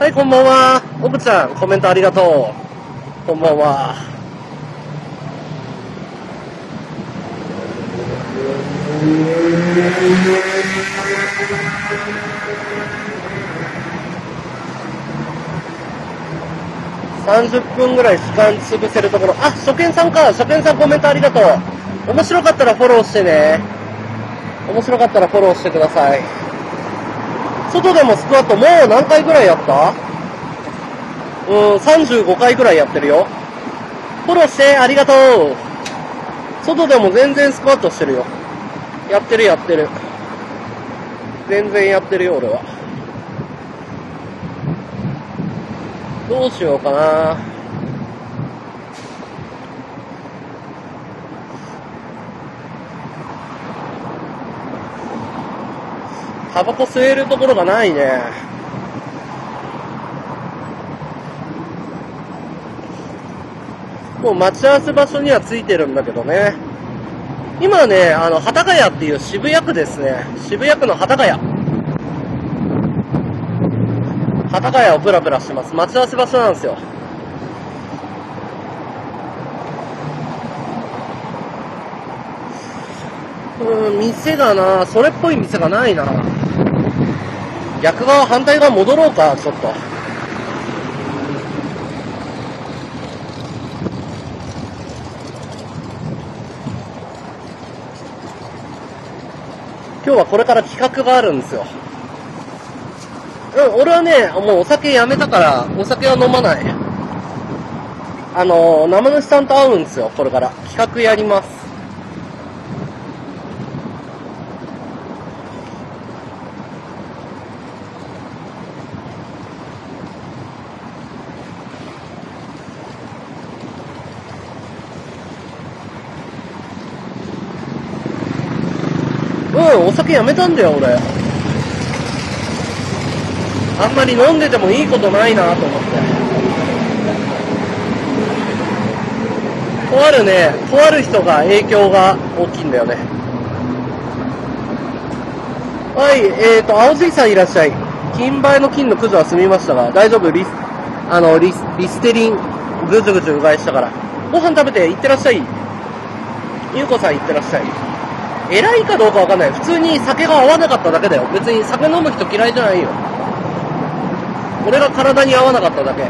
はい、こんばんは。おぶちゃん、コメントありがとう。こんばんは。30分ぐらい時間潰せるところ。あ、初見さんか。初見さんコメントありがとう。面白かったらフォローしてね。面白かったらフォローしてください。外でもスクワットもう何回ぐらいやった？35回ぐらいやってるよ。フォローしてありがとう。外でも全然スクワットしてるよ。やってるやってる。全然やってるよ、俺は。どうしようかな。タバコ吸えるところがないね。もう待ち合わせ場所には着いてるんだけどね。今ね、幡ヶ谷っていう渋谷区ですね。渋谷区の幡ヶ谷。幡ヶ谷をブラブラしてます。待ち合わせ場所なんですよ。店がな、それっぽい店がないな。逆側、反対側戻ろうか、ちょっと。今日はこれから企画があるんですよ。俺はね、もうお酒やめたから、お酒は飲まない。生主さんと会うんですよ、これから。企画やります。お酒やめたんだよ、俺。あんまり飲んでてもいいことないなと思って。とある人が影響が大きいんだよね。はい、青じいさんいらっしゃい。金梅の金のくずは済みましたが、大丈夫？リステリン、ぐずぐずうがいしたから。ご飯食べて、いってらっしゃい。ゆうこさんいってらっしゃい。偉いかどうかわかんない。普通に酒が合わなかっただけだよ。別に酒飲む人嫌いじゃないよ。俺が体に合わなかっただけ。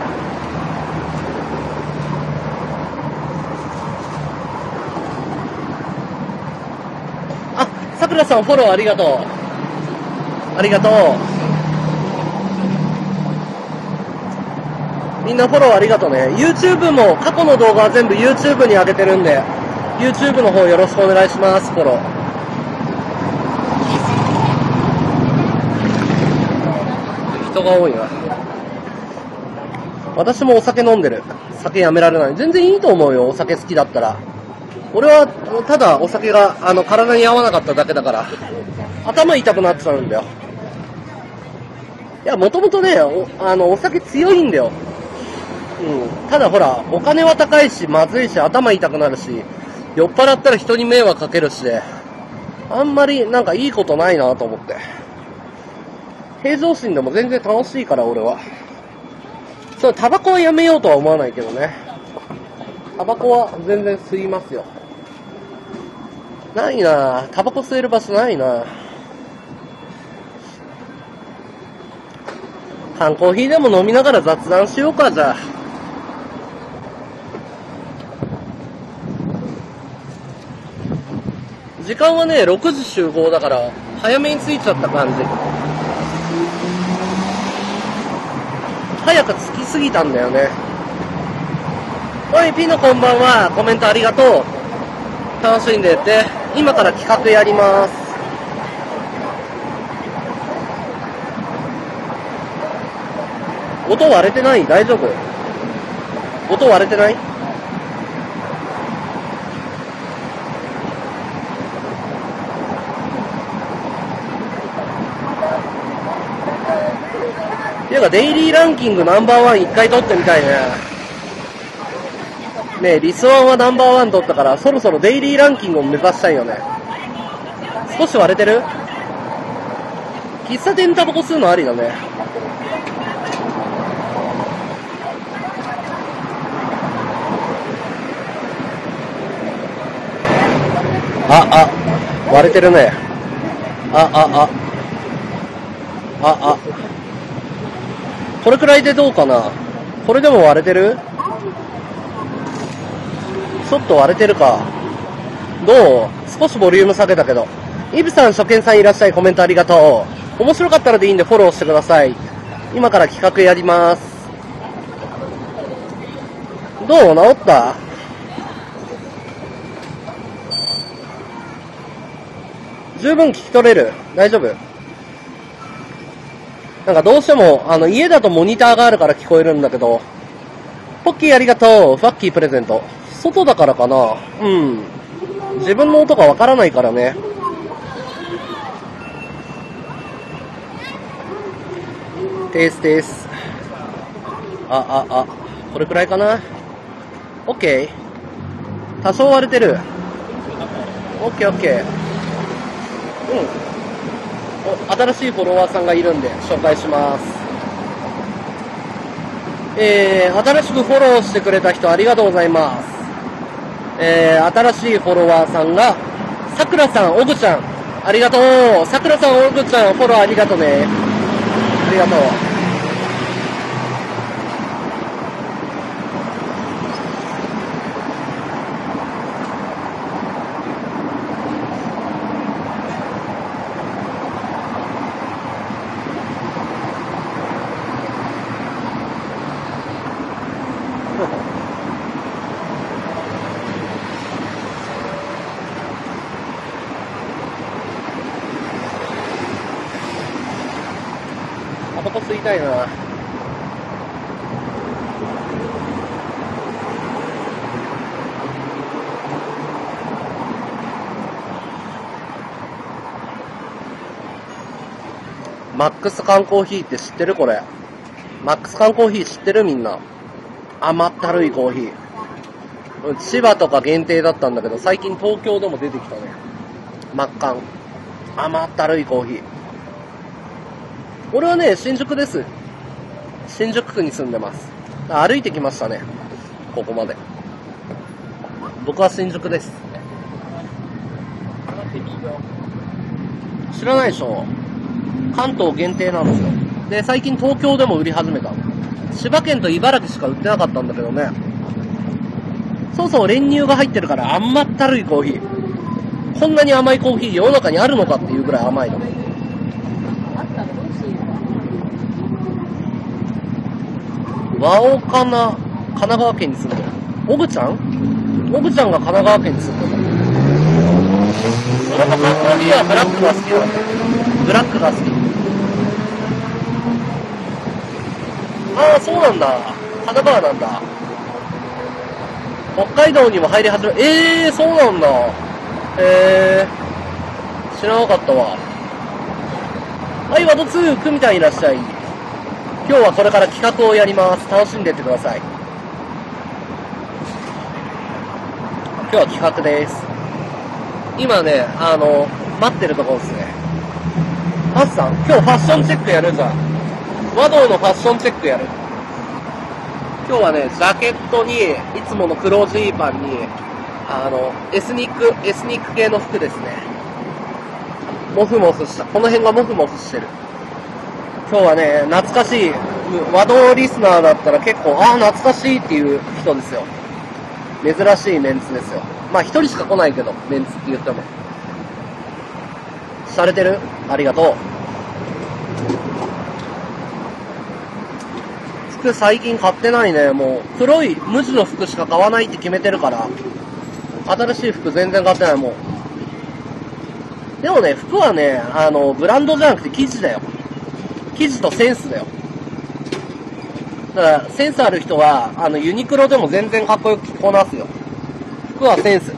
あ、さくらさんフォローありがとう。ありがとう。みんなフォローありがとうね。YouTube も過去の動画は全部 YouTube に上げてるんで、YouTube の方よろしくお願いします。フォロー。人が多いな。私もお酒飲んでる。酒やめられない。全然いいと思うよ、お酒好きだったら。俺はただお酒が体に合わなかっただけだから、頭痛くなっちゃうんだよ。いや、もともとね、お酒強いんだよ。ただほら、お金は高いし、まずいし、頭痛くなるし、酔っ払ったら人に迷惑かけるし、あんまりなんかいいことないなと思って。平常心でも全然楽しいから、俺は。そう、タバコはやめようとは思わないけどね。タバコは全然吸いますよ。ないなぁ。タバコ吸える場所ないなぁ。缶コーヒーでも飲みながら雑談しようか、じゃあ。時間はね、6時集合だから、早めに着いちゃった感じ。早く着きすぎたんだよね。おい、ピノこんばんは。コメントありがとう。楽しんでって。今から企画やります。音割れてない？大丈夫？音割れてない？デイリーランキングナンバーワン一回取ってみたいね。ねえ、リスワンはナンバーワン取ったから、そろそろデイリーランキングを目指したいよね。少し割れてる？喫茶店タバコ吸うのありだね。あ、割れてるね。これくらいでどうかな。これでも割れてる？ちょっと割れてるか。どう？少しボリューム下げたけど。イブさん、初見さんいらっしゃい。コメントありがとう。面白かったらでいいんでフォローしてください。今から企画やります。どう？治った？十分聞き取れる？大丈夫？なんかどうしても、家だとモニターがあるから聞こえるんだけど。ポッキーありがとう。ファッキープレゼント。外だからかな。うん。自分の音がわからないからね。テーステース。これくらいかな。オッケー。多少割れてる。オッケーオッケー。うん。新しいフォロワーさんがいるんで紹介します。新しくフォローしてくれた人ありがとうございます。新しいフォロワーさんが、さくらさん、おぐちゃん、ありがとう。さくらさん、おぐちゃん、フォローありがとうね。ありがとう。吸いたいな。マックス缶コーヒーって知ってる？これマックス缶コーヒー知ってる？みんな甘ったるいコーヒー。千葉とか限定だったんだけど、最近東京でも出てきたね。マッカン、甘ったるいコーヒー。俺はね、新宿です。新宿区に住んでます。歩いてきましたね。ここまで。僕は新宿です。知らないでしょ。関東限定なんですよ。で、最近東京でも売り始めた。千葉県と茨城しか売ってなかったんだけどね。そうそう、練乳が入ってるから甘ったるいコーヒー。こんなに甘いコーヒー世の中にあるのかっていうぐらい甘いの。和尾かな、神奈川県に住んでる。おぐちゃん？おぐちゃんが神奈川県に住んでる。なんか缶コーヒーはブラックが好きなんだ。ブラックが好き。ああ、そうなんだ。神奈川なんだ。北海道にも入り始め、そうなんだ。知らなかったわ。はい、ワド2、くみたんいらっしゃい。今日はこれから企画をやります。楽しんでってください。今日は企画です。今ね、待ってるところですね。ハッサン、今日ファッションチェックやるじゃん。和道のファッションチェックやる。今日はね、ジャケットに、いつもの黒ジーパンに、エスニック系の服ですね。モフモフした。この辺がモフモフしてる。今日はね、懐かしい、和道リスナーだったら結構、ああ、懐かしいっていう人ですよ。珍しいメンツですよ。まあ、一人しか来ないけど、メンツって言っても。洒落てる？ありがとう。服最近買ってないね、もう。黒い無地の服しか買わないって決めてるから、新しい服全然買ってない、もう。でもね、服はね、ブランドじゃなくて生地だよ。生地とセンスだよ。だから、センスある人は、ユニクロでも全然かっこよく着こなすよ。服はセンス。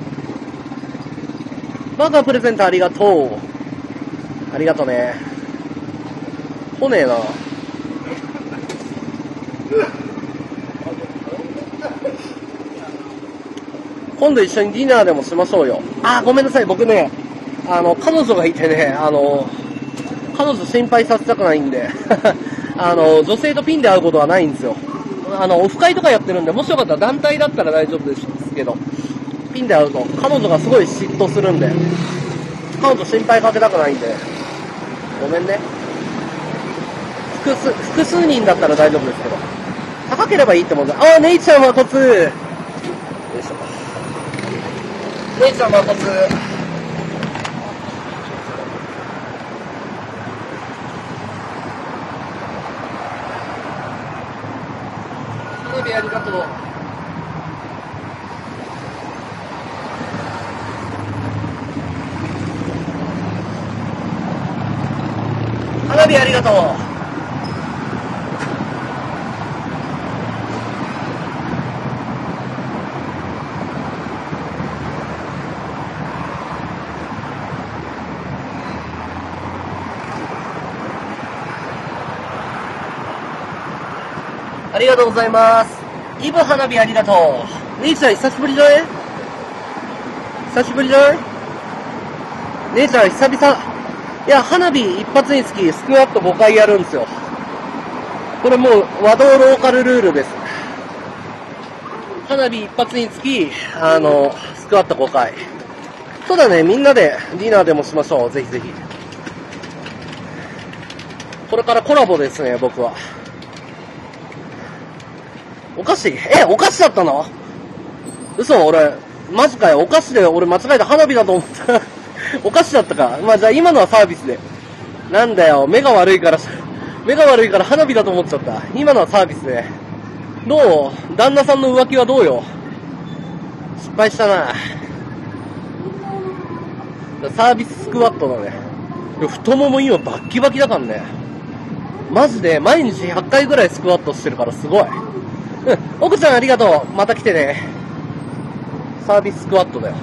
バーガープレゼントありがとう。ありがとね。来ねえな。今度一緒にディナーでもしましょうよ。あ、ごめんなさい。僕ね、彼女がいてね、彼女心配させたくないんで、女性とピンで会うことはないんですよ。オフ会とかやってるんで、もしよかったら団体だったら大丈夫ですけど、ピンで会うと、彼女がすごい嫉妬するんで、使うと心配かけたくないんで、ごめんね。複数人だったら大丈夫ですけど、高ければいいってもんだ。ああ、ネイちゃんは突よいしょ。ネイちゃんは突ありがとう。花火ありがとう。ありがとうございます。イブ花火ありがとう。姉ちゃん久しぶりじゃね？久しぶりじゃない？姉ちゃん久々。いや、花火一発につきスクワット5回やるんですよ。これもう和道ローカルルールです。花火一発につき、スクワット5回。そうだね、みんなでディナーでもしましょう。ぜひぜひ。これからコラボですね、僕は。お菓子？え、お菓子だったの？嘘、俺、マジかよ。お菓子で俺間違えた。花火だと思った。お菓子だったか。まあ、じゃあ今のはサービスで。なんだよ、目が悪いから花火だと思っちゃった。今のはサービスで。どう？旦那さんの浮気はどうよ？失敗したな。サービススクワットだね。太もも今バッキバキだからね。マジで毎日100回ぐらいスクワットしてるからすごい。うん、奥ちゃんありがとう。また来てね。サービススクワットだよ。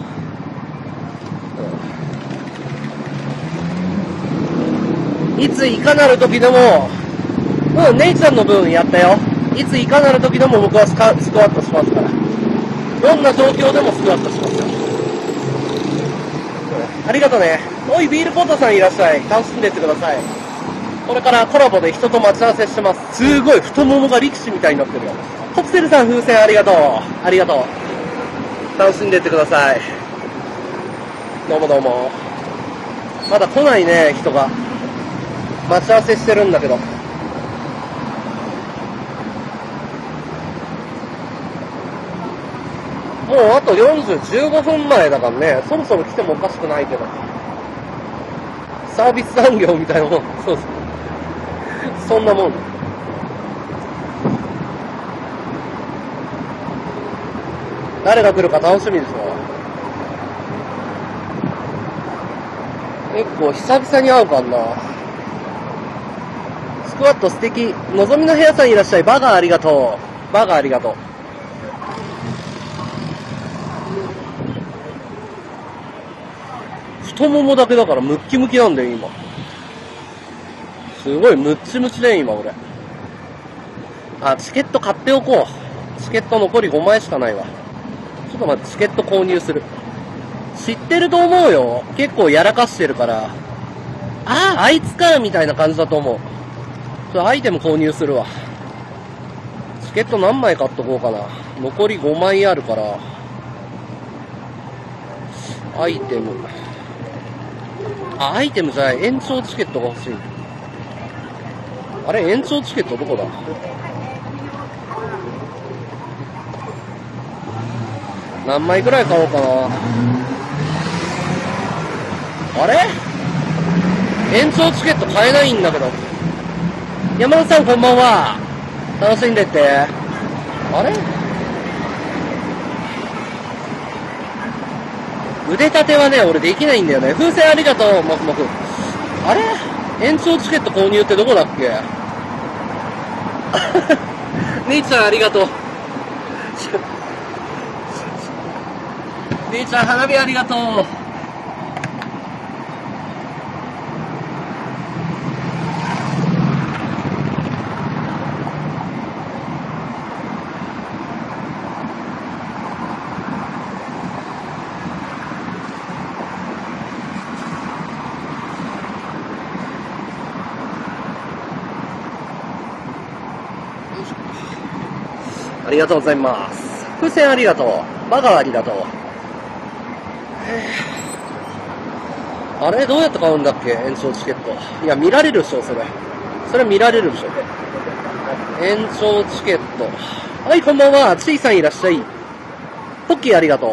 うん、いついかなる時でも、うん、姉ちゃんの分やったよ。いついかなる時でも僕はスクワットしますから。どんな状況でもスクワットしますよ。うん、ありがとうね。おい、ビールポットさんいらっしゃい。楽しんでってください。これからコラボで人と待ち合わせしてます。すごい、太ももが力士みたいになってるよ。コプセルさん風船ありがとう。ありがとう。楽しんでってください。どうもどうも。まだ来ないね、人が。待ち合わせしてるんだけど。もうあと15分前だからね、そろそろ来てもおかしくないけど。サービス残業みたいなもん。そうそう。そんなもん。誰が来るか楽しみでしょ。結構久々に会うかんな。スクワット素敵。のぞみの部屋さんいらっしゃい。バーガーありがとう。バーガーありがとう。太ももだけだからムッキムキなんだよ、今。すごいムッチムチで、今、俺。あ、チケット買っておこう。チケット残り5枚しかないわ。ちょっと待って、チケット購入する。知ってると思うよ。結構やらかしてるから。ああ、あいつかみたいな感じだと思う。ちょっとアイテム購入するわ。チケット何枚買っとこうかな。残り5枚あるから。アイテム。あ、アイテムじゃない。延長チケットが欲しい。あれ、延長チケットどこだ？何枚ぐらい買おうかな。あれ？延長チケット買えないんだけど。山田さんこんばんは。楽しんでって。あれ？腕立てはね、俺できないんだよね。風船ありがとう、もくもく。あれ？延長チケット購入ってどこだっけ？兄ちゃんありがとう。姉ちゃん花火ありがとう。ありがとうございます。風船ありがとう。バガーありがとう。あれどうやって買うんだっけ、延長チケット。いや、見られるでしょ、それ。それ見られるでしょ。延長チケット。はい、こんばんは。ちいさんいらっしゃい。ポッキーありがとう。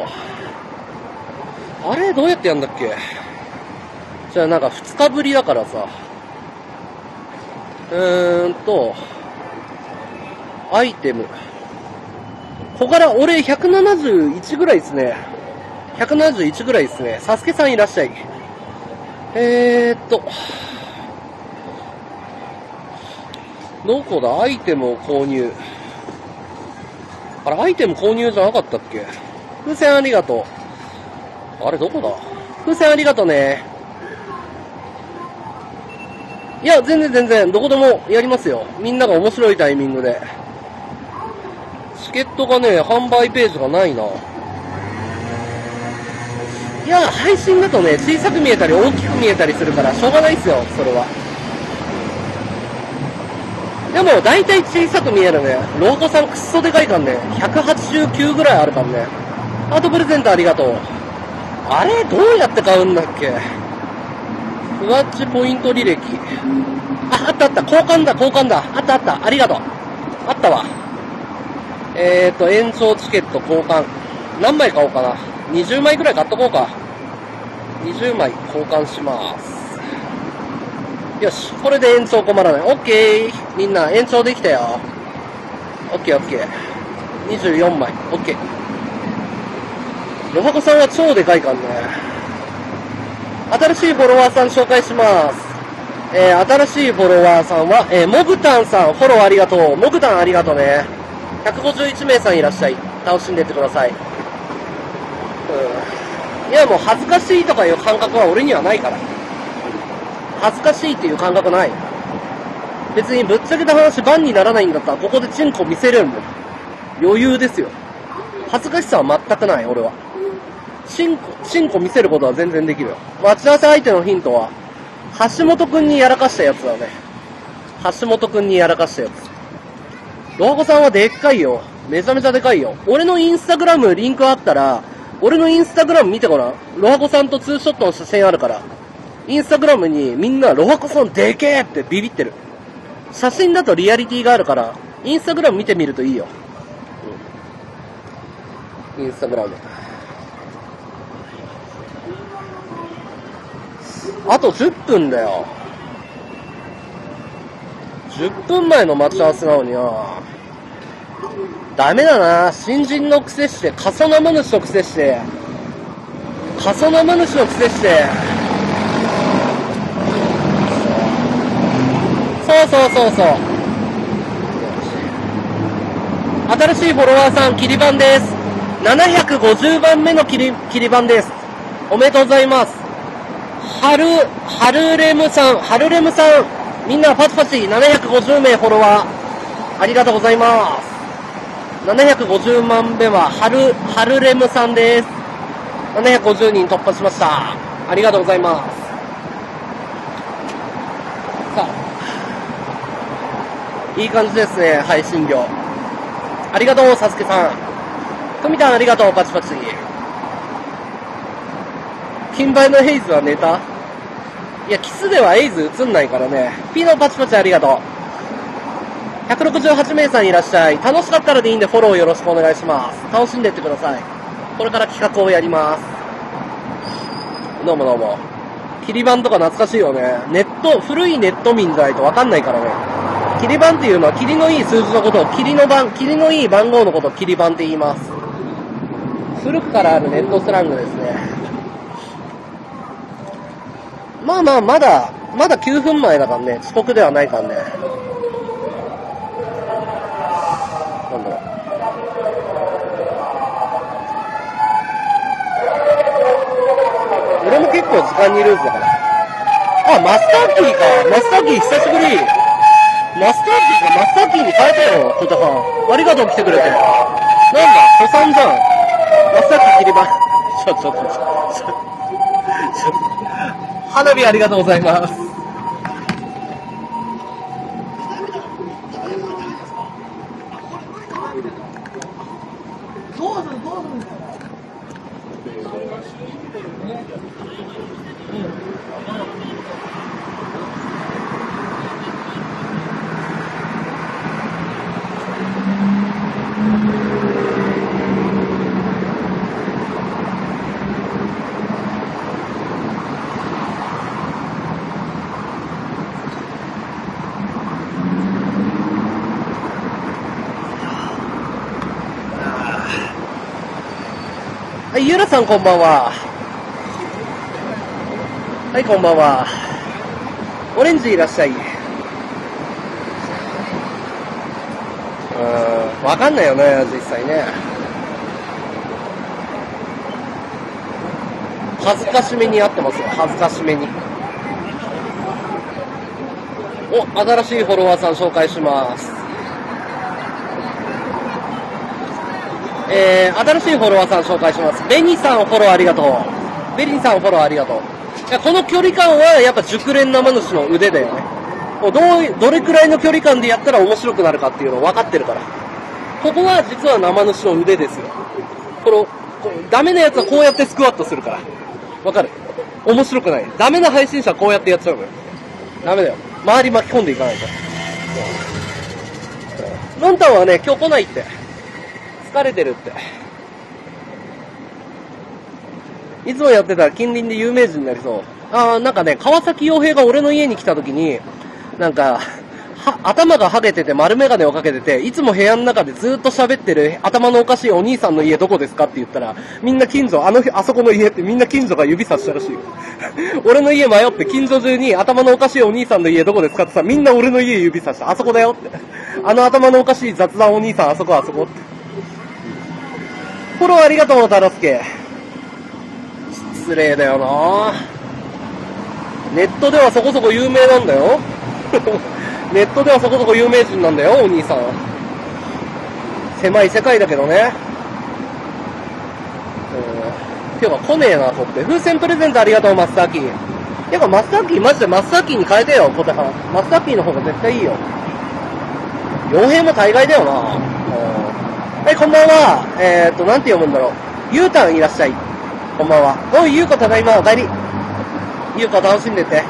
あれどうやってやんだっけ。じゃあなんか2日ぶりだからさ。アイテム。小柄、俺171ぐらいですね。171ぐらいですね。サスケさんいらっしゃい。どこだ？アイテムを購入。あれ、アイテム購入じゃなかったっけ？風船ありがとう。あれ、どこだ？風船ありがとうね。いや、全然全然、どこでもやりますよ。みんなが面白いタイミングで。チケットがね、販売ページがないな。いや、配信だとね、小さく見えたり大きく見えたりするから、しょうがないっすよ、それは。でも、大体小さく見えるね。ロートさんくっそでかいかんね。189ぐらいあるかんね。アートプレゼントありがとう。あれ、どうやって買うんだっけ。ふわっちポイント履歴。あ、あったあった。交換だ。あったあった。ありがとう。あったわ。延長チケット交換。何枚買おうかな。20枚くらい買っとこうか。20枚交換します。よし、これで延長困らない。オッケー、みんな延長できたよ。オッケーオッケー。24枚、オッケー。ロハコさんは超でかいかんね。新しいフォロワーさん紹介します。新しいフォロワーさんは、モグタンさん、フォローありがとう。モグタンありがとうね。151名さんいらっしゃい。楽しんでってください。いや、もう恥ずかしいとかいう感覚は俺にはないから。恥ずかしいっていう感覚ない。別にぶっちゃけた話、バンにならないんだったら、ここでチンコ見せれるもん。余裕ですよ。恥ずかしさは全くない、俺は。チンコ見せることは全然できるよ。待ち合わせ相手のヒントは、橋本くんにやらかしたやつだね。橋本くんにやらかしたやつ。ロハコさんはでっかいよ。めちゃめちゃでかいよ。俺のインスタグラムリンクあったら、俺のインスタグラム見てごらん。ロハコさんとツーショットの写真あるから。インスタグラムにみんなロハコさんでけえってビビってる。写真だとリアリティがあるから、インスタグラム見てみるといいよ。インスタグラム。あと10分だよ。10分前の待ち合わせなのにな。ダメだな。新人の癖して、過疎なま主の癖して、過疎なま主の癖して、そう。新しいフォロワーさん、キリバンです。750番目のキリバンです。おめでとうございます。ハルレムさん、みんなパチパチ、750名フォロワー、ありがとうございます。750万目は、ハルレムさんです。750人突破しました。ありがとうございます。さあ。いい感じですね、配信業。ありがとう、サスケさん。富田ありがとう、パチパチ。金杯のエイズはネタ？いや、キスではエイズ映んないからね。ピノパチパチありがとう。168名さんいらっしゃい。楽しかったらでいいんでフォローよろしくお願いします。楽しんでってください。これから企画をやります。どうも。キリバンとか懐かしいよね。古いネット民じゃないとわかんないからね。キリバンっていうのは、キリのいい数字のことを、キリのいい番号のことをキリバンって言います。古くからあるネットスラングですね。まあ、まだ9分前だからね、遅刻ではないからね。なんだろう。俺も結構時間にルーズだから。あ、マスターキーか。マスターキー久しぶり。マスターキーに変えたよ、コタファン。ありがとう、来てくれて。なんだ、子さんじゃん。マスターキー切りばん。ちょ。花火ありがとうございます。どうする井浦さんこんばんは。はい、こんばんは。オレンジいらっしゃい。わかんないよね、実際ね。恥ずかしめに合ってますよ、恥ずかしめに。お、新しいフォロワーさん紹介します。新しいフォロワーさん紹介します。ベニさんフォローありがとう。ベニさんフォローありがとう。いや、この距離感はやっぱ熟練生主の腕だよね。どれくらいの距離感でやったら面白くなるかっていうのを分かってるから。ここは実は生主の腕ですよ。ダメなやつはこうやってスクワットするから。わかる？面白くない。ダメな配信者はこうやってやっちゃうのよ。ダメだよ。周り巻き込んでいかないと。ロンタンはね、今日来ないって。疲れてるって。いつもやってたら近隣で有名人になりそう。ああ、なんかね、川崎洋平が俺の家に来た時に、なんか、頭がはげてて丸眼鏡をかけてて、いつも部屋の中でずっと喋ってる頭のおかしいお兄さんの家どこですかって言ったら、みんな近所、あそこの家ってみんな近所が指さしたらしいよ。俺の家迷って近所中に頭のおかしいお兄さんの家どこですかってさ、みんな俺の家指さした。あそこだよって。あの頭のおかしい雑談お兄さん、あそこあそこって。フォローありがとう、タロスケ。失礼だよなぁ。ネットではそこそこ有名なんだよ。ネットではそこそこ有名人なんだよ、お兄さん。狭い世界だけどね。今日は来ねえな、とって。風船プレゼントありがとう、マスターキー。やっぱマスターキー、マジでマスターキーに変えてよ、小手さん。マスターキーの方が絶対いいよ。傭兵も大概だよな。はい、こんばんは。なんて読むんだろう。ゆうたんいらっしゃい。こんばんは。おい、ゆうこただいま、お帰り。ゆうこ楽しんでて。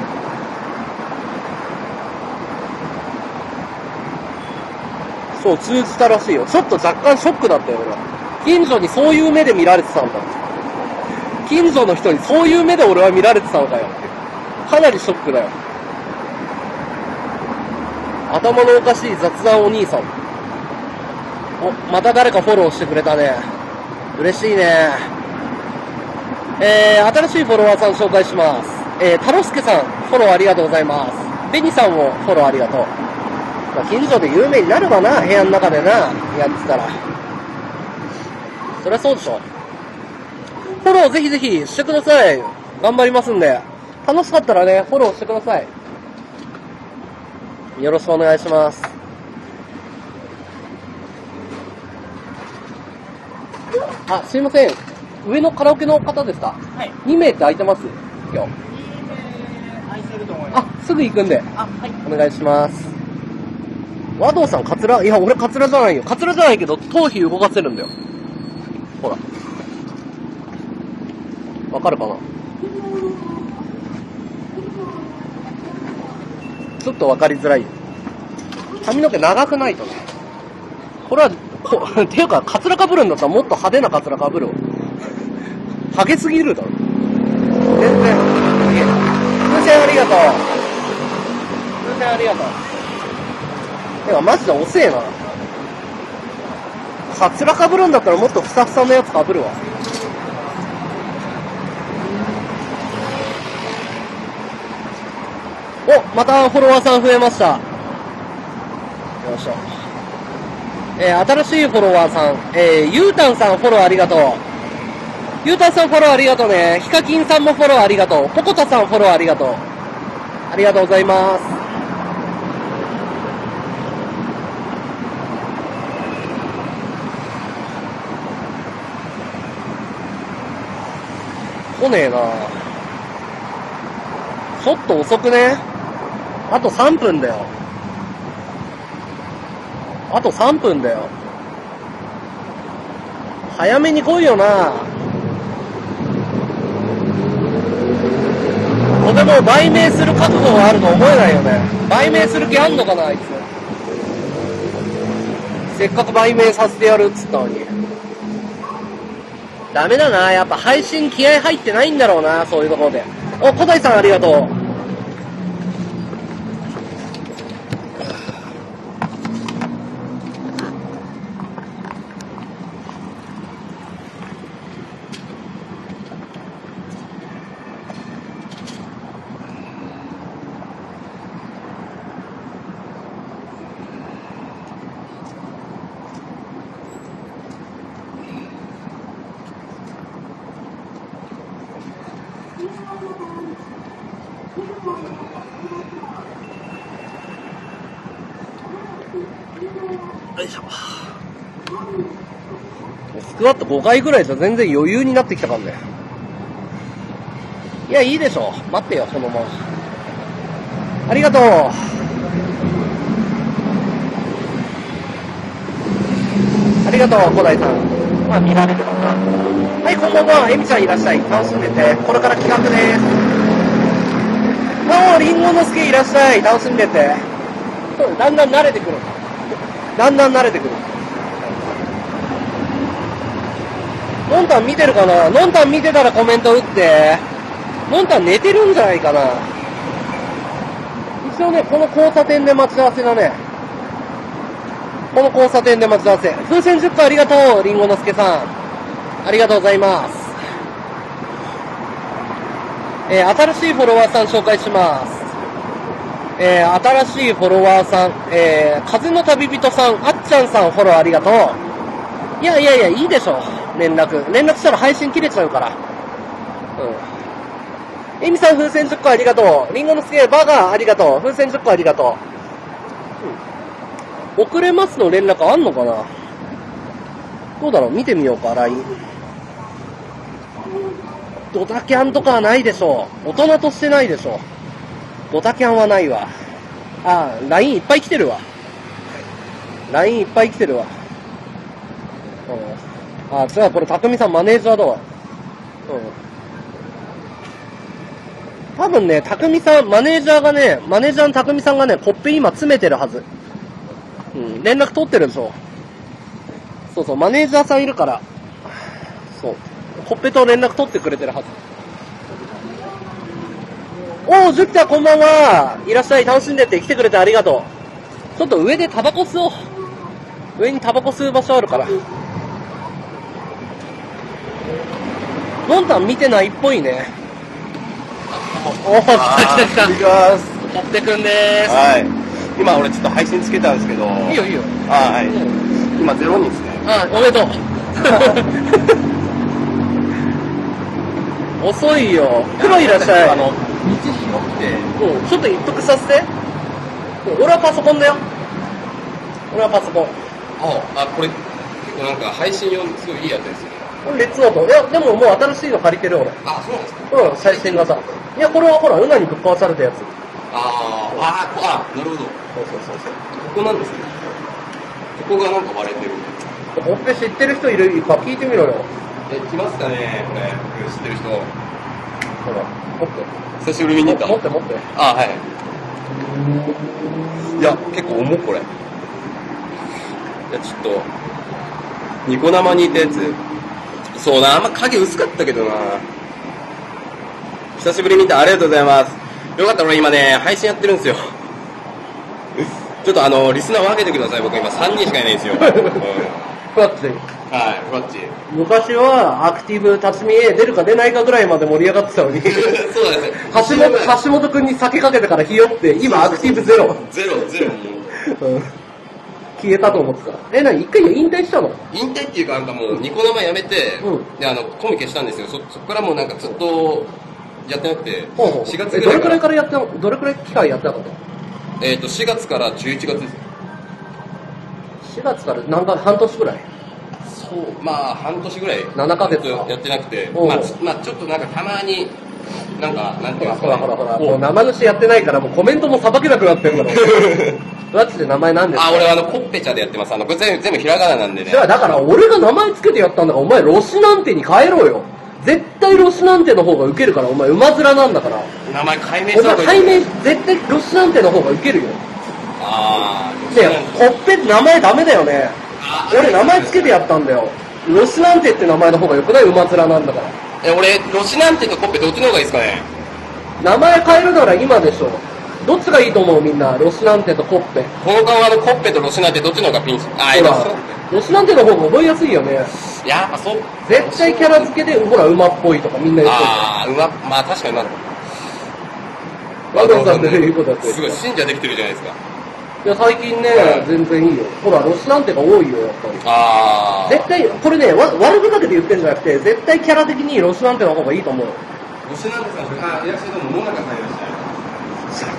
そう、通じたらしいよ。ちょっと若干ショックだったよ、俺は。近所にそういう目で見られてたんだ。近所の人にそういう目で俺は見られてたのかよって。かなりショックだよ。頭のおかしい雑談お兄さん。お、また誰かフォローしてくれたね。嬉しいね。新しいフォロワーさん紹介します。タロスケさん、フォローありがとうございます。ベニさんもフォローありがとう。まあ近所で有名になるわな、部屋の中でな、やってたら。そりゃそうでしょ。フォローぜひぜひしてください。頑張りますんで。楽しかったらね、フォローしてください。よろしくお願いします。あ、すいません。上のカラオケの方ですか？はい。2名って空いてます今日。空いてると思います。あ、すぐ行くんで。あ、はい。お願いします。和道さん、カツラ、いや、俺カツラじゃないよ。カツラじゃないけど、頭皮動かせるんだよ。ほら。わかるかな？ちょっとわかりづらい。髪の毛長くないとね。これは、ていうか、カツラかぶるんだったらもっと派手なカツラかぶるわ。ハゲすぎるだろ。全然。風船ありがとう。風船ありがとう。てかマジで遅えな。カツラかぶるんだったらもっとふさふさのやつかぶるわ。お、またフォロワーさん増えました。よいしょ。新しいフォロワーさん、ゆうたんさんフォローありがとう。ゆうたんさんフォローありがとうね。ヒカキンさんもフォローありがとう。ポコタさんフォローありがとう。ありがとうございます。来ねえな。ちょっと遅くね？あと3分だよ。あと3分だよ。早めに来いよな。とても売名する覚悟があると思えないよね。売名する気あんのかな、あいつ。せっかく売名させてやるっつったのに。ダメだな。やっぱ配信気合入ってないんだろうな、そういうところで。お、小谷さんありがとう。よいしょ。スクワット5回ぐらいじゃ全然余裕になってきたからね。いや、いいでしょ。待ってよ、そのまま。ありがとう。ありがとう、小田井さん。まあ、見られてますか。はい、こんばんは。えみちゃんいらっしゃい。楽しんでて。これから企画です。おー、りんごのすけいらっしゃい。楽しんでて。そう、だんだん慣れてくる。だんだん慣れてくる。のんたん見てるかな。のんたん見てたらコメント打って。のんたん寝てるんじゃないかな。一応ね、この交差点で待ち合わせだね。この交差点で待ち合わせ。風船10個ありがとう、りんごのすけさん。ありがとうございます。新しいフォロワーさん紹介します。新しいフォロワーさん、風の旅人さん、あっちゃんさんフォローありがとう。いやいやいや、いいでしょ、連絡。連絡したら配信切れちゃうから。うん。えみさん、風船10個ありがとう。りんごのすげえ、バーガーありがとう。風船10個ありがとう。うん、遅れますの連絡あんのかな。どうだろう、見てみようか、LINE。ドタキャンとかはないでしょう。大人としてないでしょう。ドタキャンはないわ。ああ、LINE いっぱい来てるわ。LINE いっぱい来てるわ。うん、ああ、違う、これ、たくみさんマネージャーだわ。うん。多分ね、たくみさん、マネージャーがね、マネージャーのたくみさんがね、コッペ今詰めてるはず。うん、連絡取ってるでしょ。そうそう、マネージャーさんいるから、そう、コッペと連絡取ってくれてるはず。おー、ジュピターこんばんは。いらっしゃい、楽しんでって来てくれてありがとう。ちょっと上でタバコ吸おう。上にタバコ吸う場所あるから。のんたん見てないっぽいね。おー、来た来た来た。買ってくんでーす。はい。今俺ちょっと配信つけたんですけど。いいよいいよ。あ、はい。今0人ですね。あ、おめでとう。遅いよ。黒いらっしゃい。道広くて、うん、ちょっと一服させて。俺はパソコンだよ。俺はパソコン。あ、これ結構なんか配信用にすごいいいやつですよね。これレッツノート。いやでももう新しいの借りてる俺。あ、そうなんですか。うん、最新型。いやこれはほらうなにぶっ壊されたやつ。あ、なるほど。そう。ここなんですね。ここがなんか割れてる。ほっぺ知ってる人いるか聞いてみろよ。来ますかねこれ。知ってる人。ほら、ほっぺ。久しぶりに見に行った。持って。あ、はい。いや、結構重っ、これ。いや、ちょっと、ニコ生にいたやつ。そうな、あんま影薄かったけどな。久しぶりに見た、ありがとうございます。よかった、俺今ね、配信やってるんですよ。ちょっとリスナー分けてください、僕今3人しかいないんですよ。ふわっち。はい、ふわっち。昔は、アクティブ立ち見へ出るか出ないかぐらいまで盛り上がってたのに。そうですね。橋本くんに酒かけてからひよって、今アクティブゼロ。ゼロ。消えたと思ってた。一回引退したの？引退っていうか、なんかもう、ニコ生やめて、で、コミケしたんですよ。そっからもうなんかずっと、やってなくて、4月ぐらい。どれくらい期間やってなかったの？4月から11月です。4月から何か半年ぐらい。そう、まあ半年ぐらい7ヶ月やってなくて、まあちょっとなんかたまになんかなんていうか、ほらもう生主やってないからもうコメントもさばけなくなってるから。ラッチで名前なんですか？あ、俺はコッペ茶でやってます。これ全部ひらがななんでね。だから俺が名前つけてやったんだからお前ロシなんてに変えろよ。絶対ロシなんての方がウケるから。お前馬面なんだから名前改名した方がいい。絶対ロシなんての方がウケるよ。ああ、ねえ、コッペって名前ダメだよね。俺名前つけてやったんだよ。ロシなんてって名前の方がよくない？馬面なんだから。俺ロシなんてとコッペどっちの方がいいですかね？名前変えるなら今でしょ。どっちがいいと思う？みんなロシなんてとコッペ。この側のコッペとロシなんてどっちの方がピンチ？あ、今ロシなんての方が覚えやすいよね。やっぱそう。絶対キャラ付けでほら馬っぽいとかみんな言ってる。ああ、馬、まあ確かにな。ワドさんっていうことだってすごい信者できてるじゃないですか。いや最近ね、全然いいよ。ほら、ロシなんてが多いよ、やっぱり。ああ。絶対、これね、悪ふざけで言ってるんじゃなくて、絶対キャラ的にロシなんての方がいいと思う。ロシなんてさん、あ、いらっしゃい、どうも、野中さんいらっしゃい。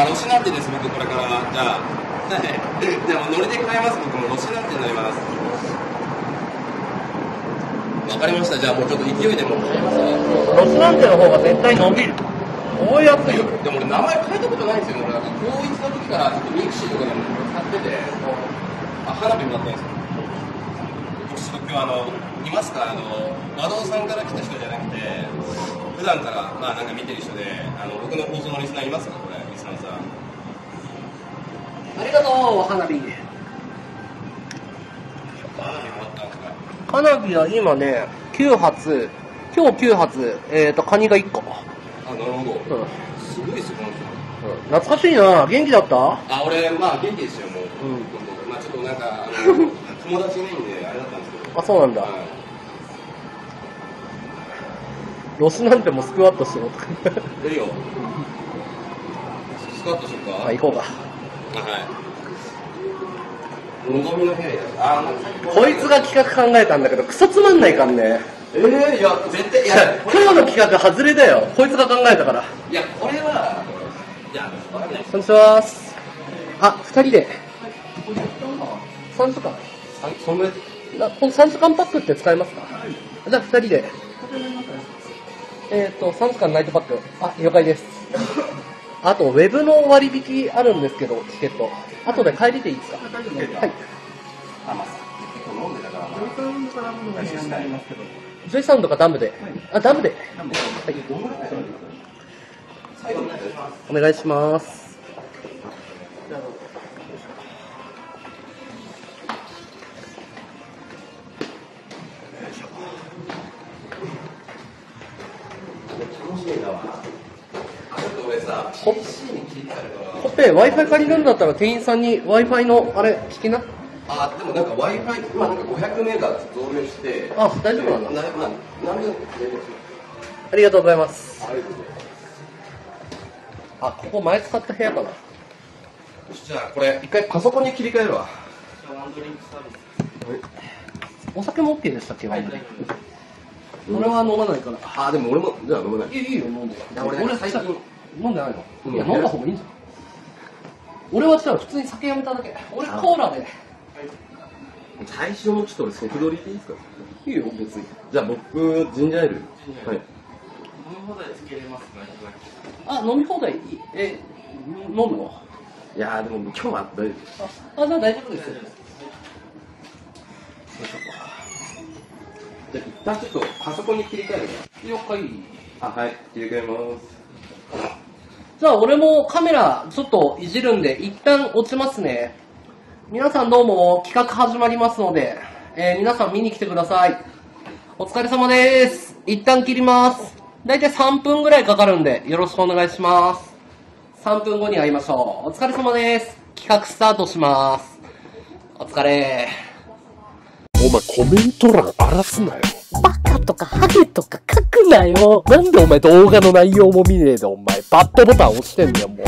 あ、ロシなんてです、僕、これから、じゃあ、はい、でもノリで買います。僕もロシナってなります。わかりました。じゃあもうちょっと勢いでも買いますね。ロシナっての方が絶対伸びる。こうやってる。でも俺名前変えたことないんですよ。俺なんか高1の時からミクシーとかでも使ってて、あ、花火もらったんですよ。僕すごくいますか、和道さんから来た人じゃなくて、普段からまあなんか見てる人で、僕の放送のリスナーいますか、これリスナーさん。ありがとう、花火。花火は今ね、9発、今日9発、カニが1個。あ、なるほど。うん、すごいですよ、この人。懐かしいな、元気だった？あ、俺、まあ元気ですよ、もう。うん、まあちょっとなんか、友達いないんで、あれだったんですけど。あ、そうなんだ。ロスなんてもうスクワットしろ。いいよ。スクワットしようか。あ、行こうか。はい、のぞみの部屋です。あ、こいつが企画考えたんだけどクソつまんないかんね。いや絶対、いや今日の企画外れだよ、こいつが考えたから。いやこれは、いや分かんない。こんにちは。あ、2人で3時間、そんぐらいこの3時間パックって使えますか？じゃあ2人で3時間ナイトパック。あ、了解です。あと、ウェブの割引あるんですけど、チケット。あとで帰りでいいですか？はい。あ、まあ、結構飲んでたから、まあ、ジョイサウンドかダムで。あ、ダムで。はい。お願いします。楽しいだわ。コペ、Wi-Fi 借りるんだったら店員さんに Wi-Fi のあれ聞きな。あ、でもなんか Wi-Fi、今なんか500メーガ増量して。あ、大丈夫なんだ。ありがとうございます。あ、ここ前使った部屋かな。じゃあこれ一回パソコンに切り替えるわ。お酒も OK でしたっけ？俺は飲まないから。あ、でも俺もじゃあ飲まない。いいよ、飲んで。俺最近。飲んでないの？いや、飲んだ方がいいんじゃん。俺はしたら普通に酒やめただけ。俺コーラで。最初のちょっと俺即取りでいいですか？いいよ、別に。じゃあ僕、ジンジャーエール。はい。飲み放題つけれますか？あ、飲み放題いい。飲むの？いやでも今日は大丈夫。あ、じゃあ大丈夫です。よいしょ。じゃあ一旦ちょっとパソコンに切り替える。了解。あ、はい、切り替えます。じゃあ俺もカメラちょっといじるんで一旦落ちますね。皆さんどうも、企画始まりますので、皆さん見に来てください。お疲れ様です。一旦切ります。だいたい3分ぐらいかかるんでよろしくお願いします。3分後に会いましょう。お疲れ様です。企画スタートします。お疲れ。お前コメント欄荒らすなよ。バカとかハゲとか書くなよ。なんでお前動画の内容も見ねえでお前バッドボタン押してんだよもう。